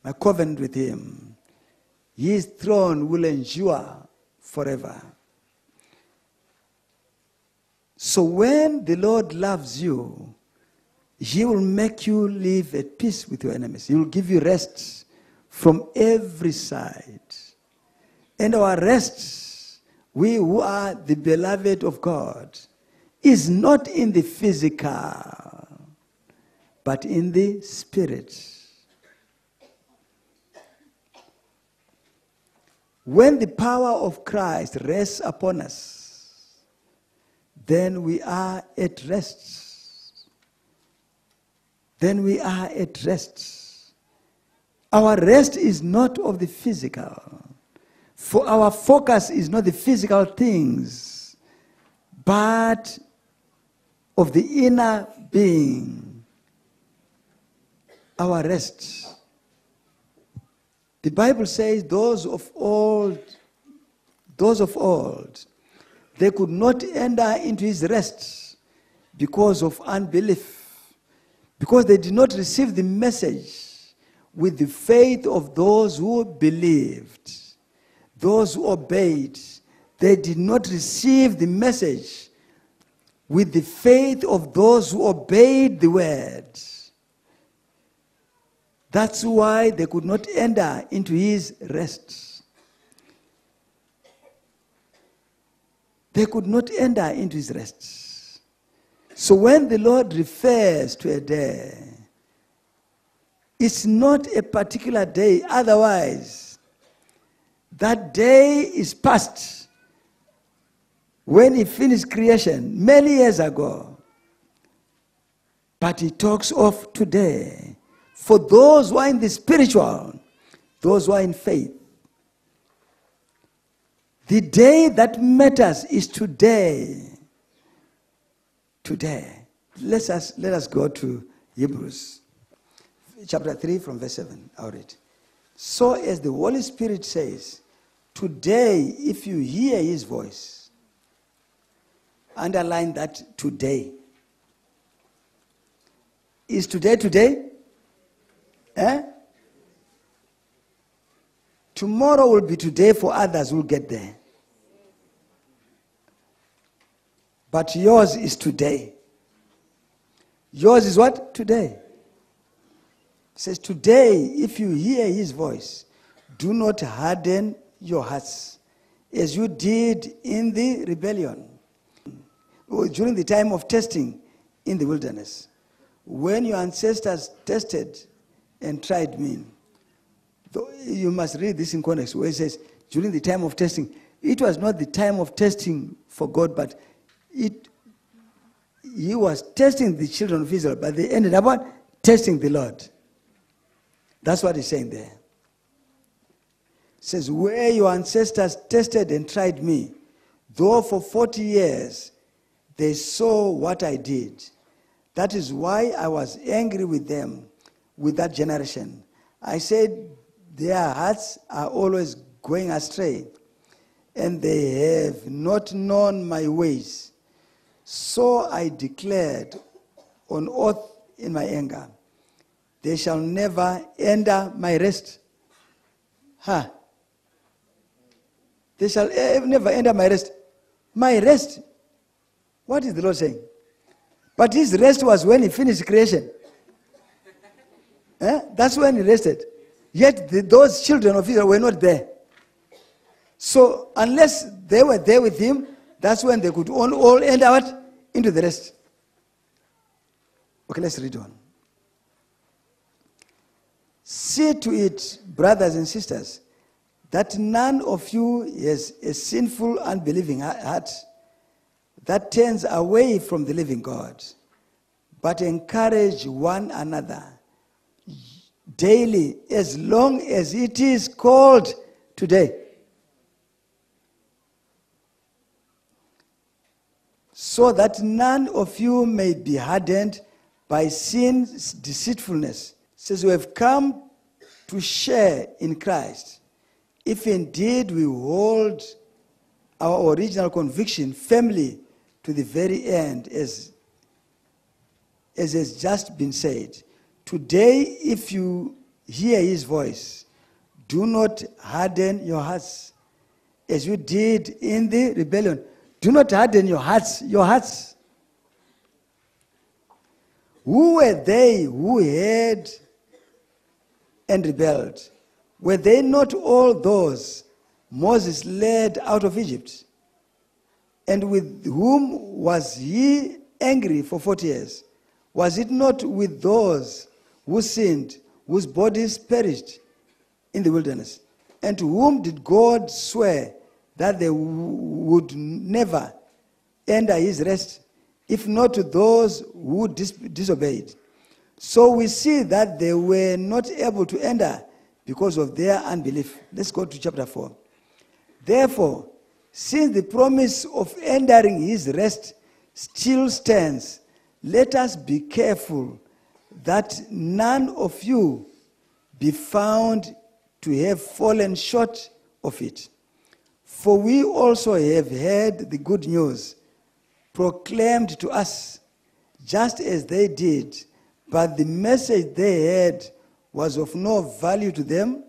my covenant with him. His throne will endure forever. So when the Lord loves you, he will make you live at peace with your enemies. He will give you rest from every side. And our rest, we who are the beloved of God, is not in the physical, but in the spirit. When the power of Christ rests upon us, then we are at rest. Then we are at rest. Our rest is not of the physical. For our focus is not the physical things, but of the inner being. Our rest. The Bible says those of old, those of old, they could not enter into his rest because of unbelief. Because they did not receive the message with the faith of those who believed, those who obeyed. They did not receive the message with the faith of those who obeyed the word. That's why they could not enter into his rest. They could not enter into his rest. So when the Lord refers to a day, it's not a particular day. Otherwise, that day is past. When he finished creation many years ago, but he talks of today. For those who are in the spiritual, those who are in faith, the day that matters is today. Today. Let us, let us go to Hebrews chapter three from verse seven. I'll read. So as the Holy Spirit says, today if you hear his voice, underline that today. Is today today? Eh? Tomorrow will be today for others who will get there. But yours is today. Yours is what? Today. It says, today, if you hear his voice, do not harden your hearts as you did in the rebellion, or during the time of testing in the wilderness, when your ancestors tested and tried me. You must read this in context where it says, during the time of testing. It was not the time of testing for God, but It, he was testing the children of Israel, but they ended up what? Testing the Lord. That's what he's saying there. It says, where your ancestors tested and tried me, though for forty years they saw what I did. That is why I was angry with them, with that generation. I said, their hearts are always going astray, and they have not known my ways. So I declared on oath in my anger, they shall never enter my rest. Ha! Huh. They shall never enter my rest. My rest? What is the Lord saying? But his rest was when he finished creation. Eh? That's when he rested. Yet the, those children of Israel were not there. So unless they were there with him, that's when they could all, all end out into the rest. Okay, let's read on. See to it, brothers and sisters, that none of you has a sinful, unbelieving heart that turns away from the living God, but encourage one another daily as long as it is called today. So that none of you may be hardened by sin's deceitfulness. It says we have come to share in Christ, if indeed we hold our original conviction firmly to the very end, as, as has just been said. Today, if you hear his voice, do not harden your hearts as you did in the rebellion. Do not harden your hearts, your hearts. Who were they who heard and rebelled? Were they not all those Moses led out of Egypt? And with whom was he angry for forty years? Was it not with those who sinned, whose bodies perished in the wilderness? And to whom did God swear that they would never enter his rest, if not to those who dis disobeyed? So we see that they were not able to enter because of their unbelief. Let's go to chapter four. Therefore, since the promise of entering his rest still stands, let us be careful that none of you be found to have fallen short of it. For we also have heard the good news proclaimed to us, just as they did, but the message they heard was of no value to them,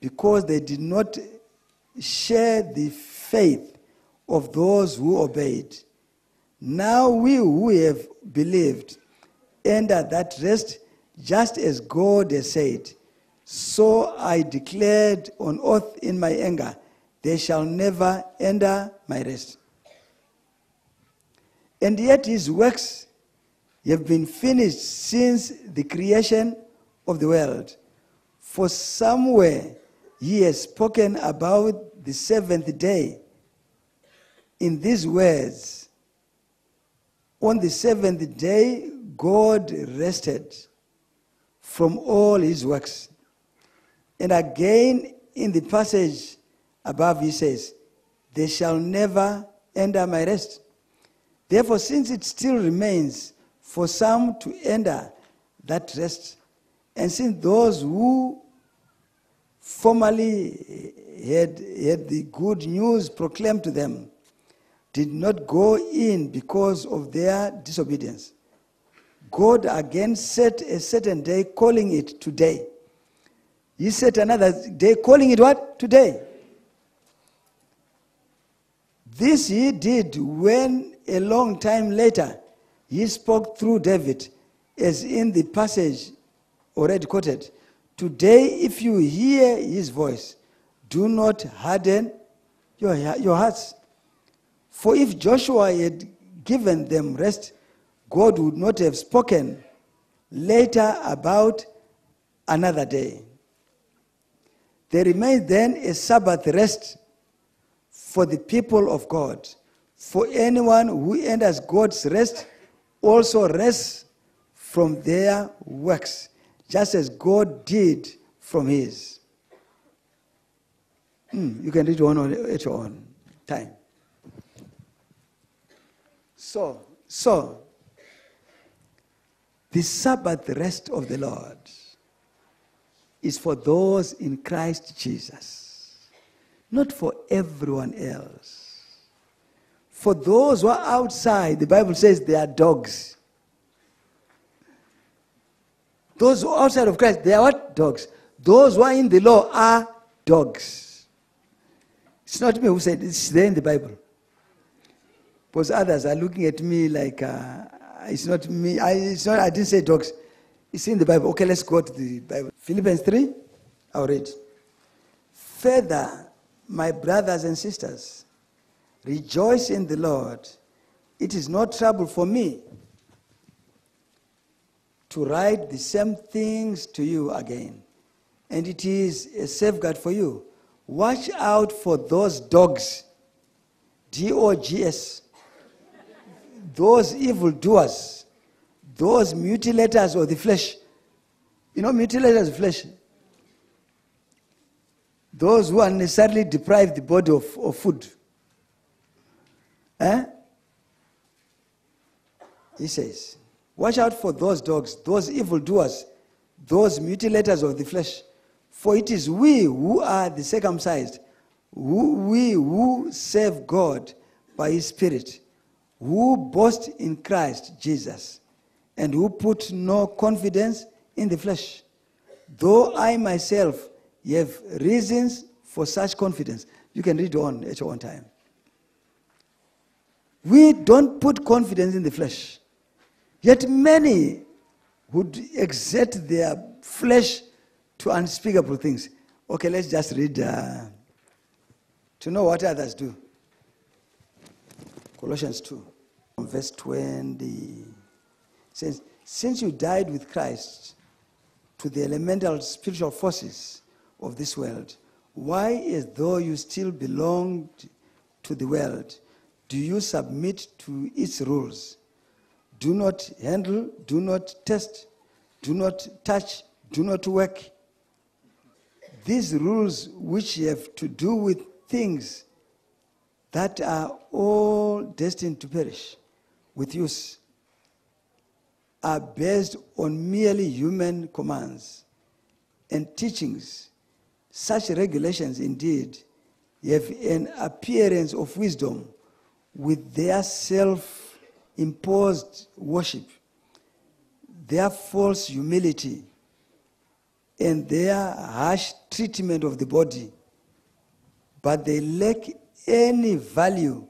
because they did not share the faith of those who obeyed. Now we who have believed enter that rest, just as God has said. So I declared on oath in my anger, they shall never enter my rest. And yet his works You have been finished since the creation of the world. For somewhere he has spoken about the seventh day. In these words, on the seventh day, God rested from all his works. And again, in the passage above, he says, they shall never enter my rest. Therefore, since it still remains for some to enter that rest, and since those who formerly had, had the good news proclaimed to them did not go in because of their disobedience, God again set a certain day, calling it today. He set another day, calling it what? Today. This he did when a long time later he spoke through David, as in the passage already quoted. Today, if you hear his voice, do not harden your, your hearts. For if Joshua had given them rest, God would not have spoken later about another day. There remains then a Sabbath rest for the people of God. For anyone who enters God's rest also rests from their works, just as God did from his. Mm, you can read one at your own time. So, so, the Sabbath rest of the Lord is for those in Christ Jesus, not for everyone else. For those who are outside, the Bible says they are dogs. Those who are outside of Christ, they are what? Dogs. Those who are in the law are dogs. It's not me who said it, it's there in the Bible. Because others are looking at me like, uh, it's not me, I, it's not, I didn't say dogs. It's in the Bible. Okay, let's go to the Bible. Philippians three, I'll read. Further, my brothers and sisters, rejoice in the Lord. It is no trouble for me to write the same things to you again. And it is a safeguard for you. Watch out for those dogs. D O G S. Those evildoers. Those mutilators of the flesh. You know, mutilators of flesh. Those who unnecessarily deprive the body of, of food. Eh? He says, watch out for those dogs, those evildoers, those mutilators of the flesh. For it is we who are the circumcised, who, we who serve God by his Spirit, who boast in Christ Jesus, and who put no confidence in the flesh, though I myself have reasons for such confidence. You can read on at your own time. We don't put confidence in the flesh. Yet many would exert their flesh to unspeakable things. Okay, let's just read uh, to know what others do. Colossians two, verse twenty. Since, since you died with Christ to the elemental spiritual forces of this world, why, as though you still belonged to the world, do you submit to its rules? Do not handle, do not test, do not touch, do not work. These rules, which have to do with things that are all destined to perish with use, are based on merely human commands and teachings. Such regulations indeed have an appearance of wisdom with their self-imposed worship, their false humility, and their harsh treatment of the body, but they lack any value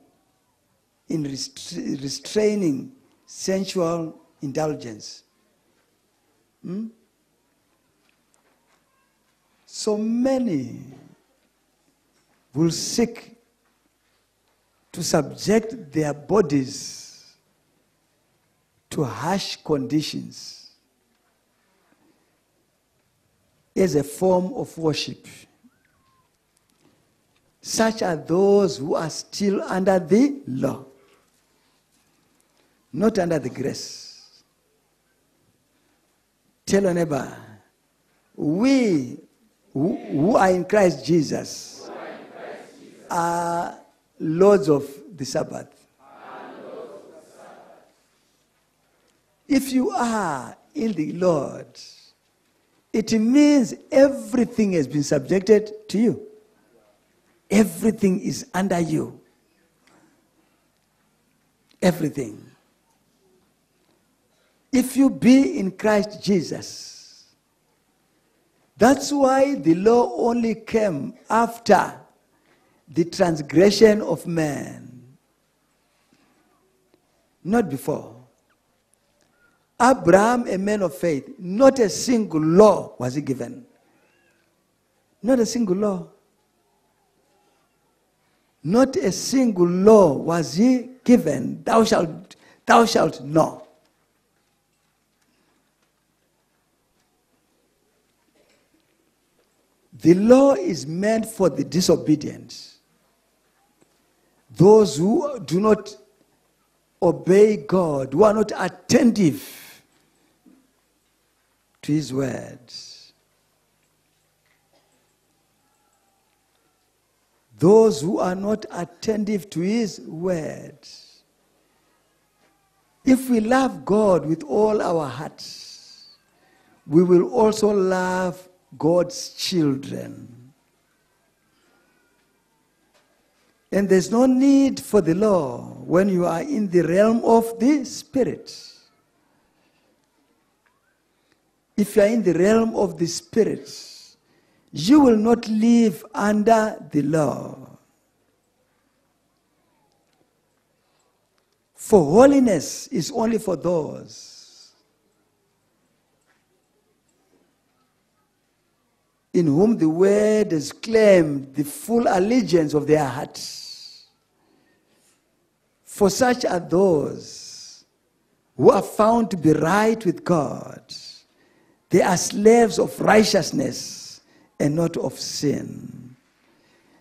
in restra- restraining sensual indulgence. Hmm? So many will seek to subject their bodies to harsh conditions as a form of worship. Such are those who are still under the law, not under the grace. Tell your neighbor, we who, who are in Christ Jesus are, in Christ Jesus. are lords of the Sabbath. If you are in the Lord, it means everything has been subjected to you. Everything is under you. Everything. If you be in Christ Jesus, that's why the law only came after the transgression of man, not before. Abraham, a man of faith, not a single law was he given. Not a single law. Not a single law was he given. Thou shalt, thou shalt know. The law is meant for the disobedient. Those who do not obey God, who are not attentive to his words. Those who are not attentive to his words. If we love God with all our hearts, we will also love God's children. And there's no need for the law when you are in the realm of the Spirit. If you are in the realm of the Spirit, you will not live under the law. For holiness is only for those in whom the word has claimed the full allegiance of their hearts. For such are those who are found to be right with God. They are slaves of righteousness and not of sin.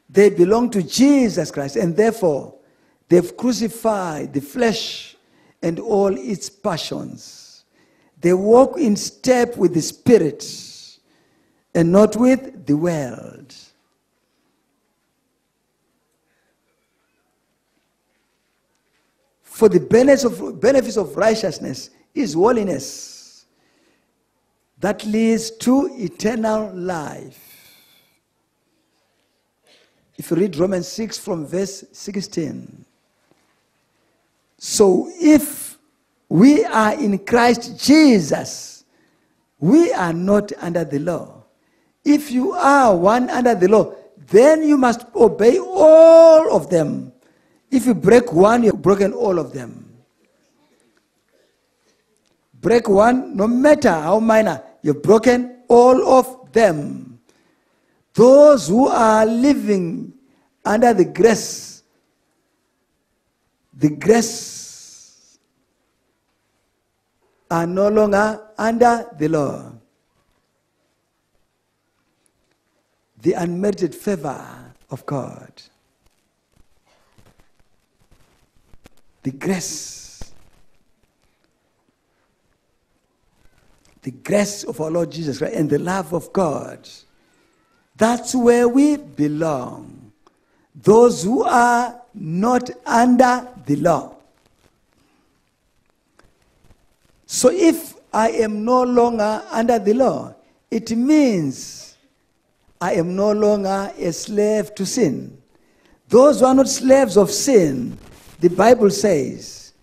They belong to Jesus Christ, and therefore they've crucified the flesh and all its passions. They walk in step with the Spirit and not with the world. For the benefits of, benefits of righteousness is holiness. That leads to eternal life. If you read Romans six from verse sixteen. So if we are in Christ Jesus, we are not under the law. If you are one under the law, then you must obey all of them. If you break one, you've broken all of them. Break one, no matter how minor, you've broken all of them. Those who are living under the grace, the grace are no longer under the law. The unmerited favor of God. The grace. The grace of our Lord Jesus Christ and the love of God. That's where we belong. Those who are not under the law. So if I am no longer under the law, it means I am no longer a slave to sin. Those who are not slaves of sin, the Bible says,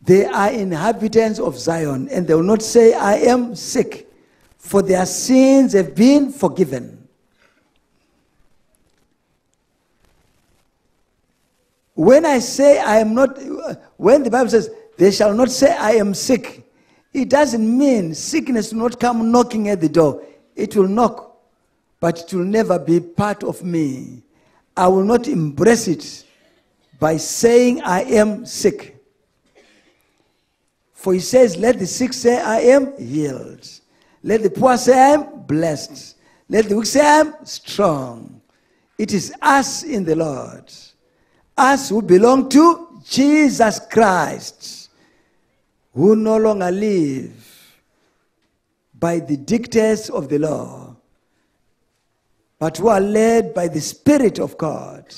they are inhabitants of Zion, and they will not say, I am sick, for their sins have been forgiven. When I say I am not, when the Bible says, they shall not say I am sick, it doesn't mean sickness will not come knocking at the door. It will knock, but it will never be part of me. I will not embrace it by saying I am sick. For he says, let the sick say, I am healed. Let the poor say, I am blessed. Let the weak say, I am strong. It is us in the Lord, us who belong to Jesus Christ, who no longer live by the dictates of the law, but who are led by the Spirit of God.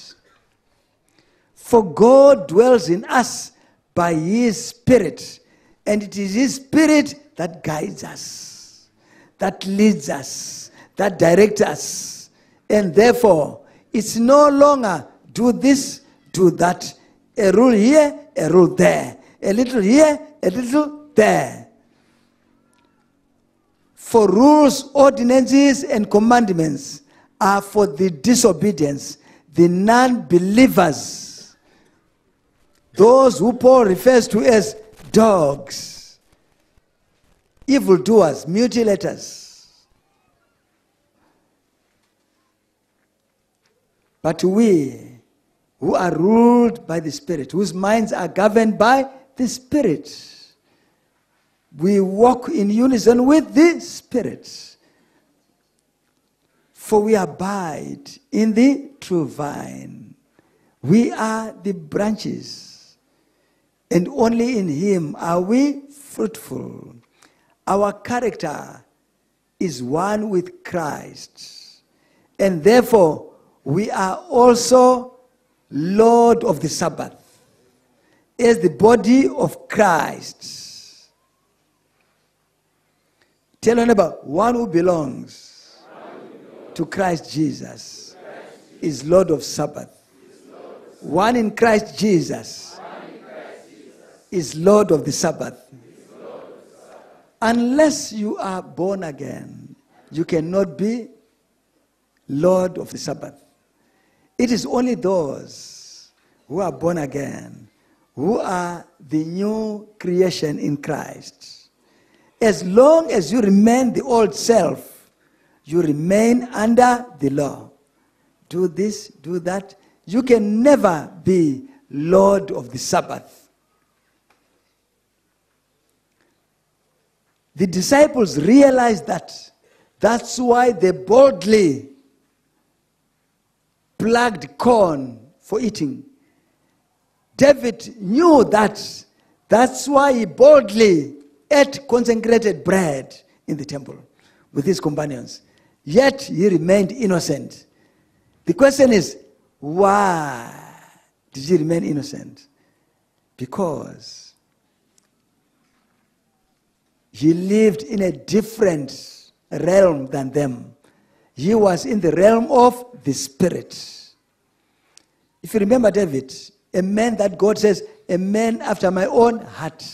For God dwells in us by his Spirit, and it is his Spirit that guides us, that leads us, that directs us. And therefore, it's no longer do this, do that. A rule here, a rule there. A little here, a little there. For rules, ordinances, and commandments are for the disobedience, the non-believers, those who Paul refers to as dogs, evildoers, mutilators. But we who are ruled by the Spirit, whose minds are governed by the Spirit, we walk in unison with the Spirit. For we abide in the true vine. We are the branches. And only in him are we fruitful. Our character is one with Christ. And therefore, we are also Lord of the Sabbath, as the body of Christ. Tell one about one who belongs to Christ Jesus is Lord of Sabbath. One in Christ Jesus is Lord of the Sabbath. Unless you are born again, you cannot be Lord of the Sabbath. It is only those who are born again, who are the new creation in Christ. As long as you remain the old self, you remain under the law. Do this, do that. You can never be Lord of the Sabbath. The disciples realized that. That's why they boldly plucked corn for eating. David knew that. That's why he boldly ate consecrated bread in the temple with his companions. Yet he remained innocent. The question is, why did he remain innocent? Because he lived in a different realm than them. He was in the realm of the Spirit. If you remember David, a man that God says, a man after my own heart.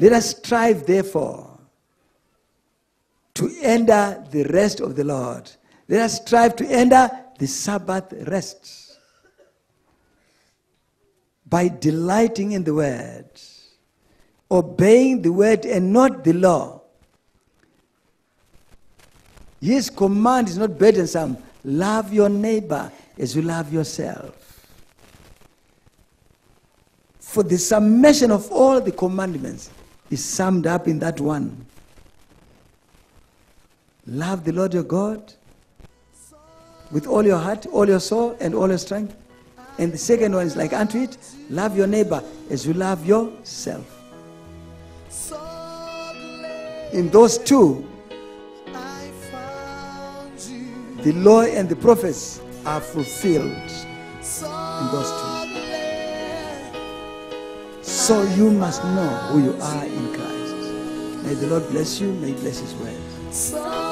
Let us strive, therefore, to enter the rest of the Lord. Let us strive to enter the Sabbath rest by delighting in the Word, obeying the word and not the law. His command is not burdensome. Love your neighbor as you love yourself. For the summation of all the commandments is summed up in that one. Love the Lord your God with all your heart, all your soul, and all your strength. And the second one is like unto it, love your neighbor as you love yourself. In those two, the law and the prophets are fulfilled in those two. So you must know who you are in Christ. May the Lord bless you. May he bless his word.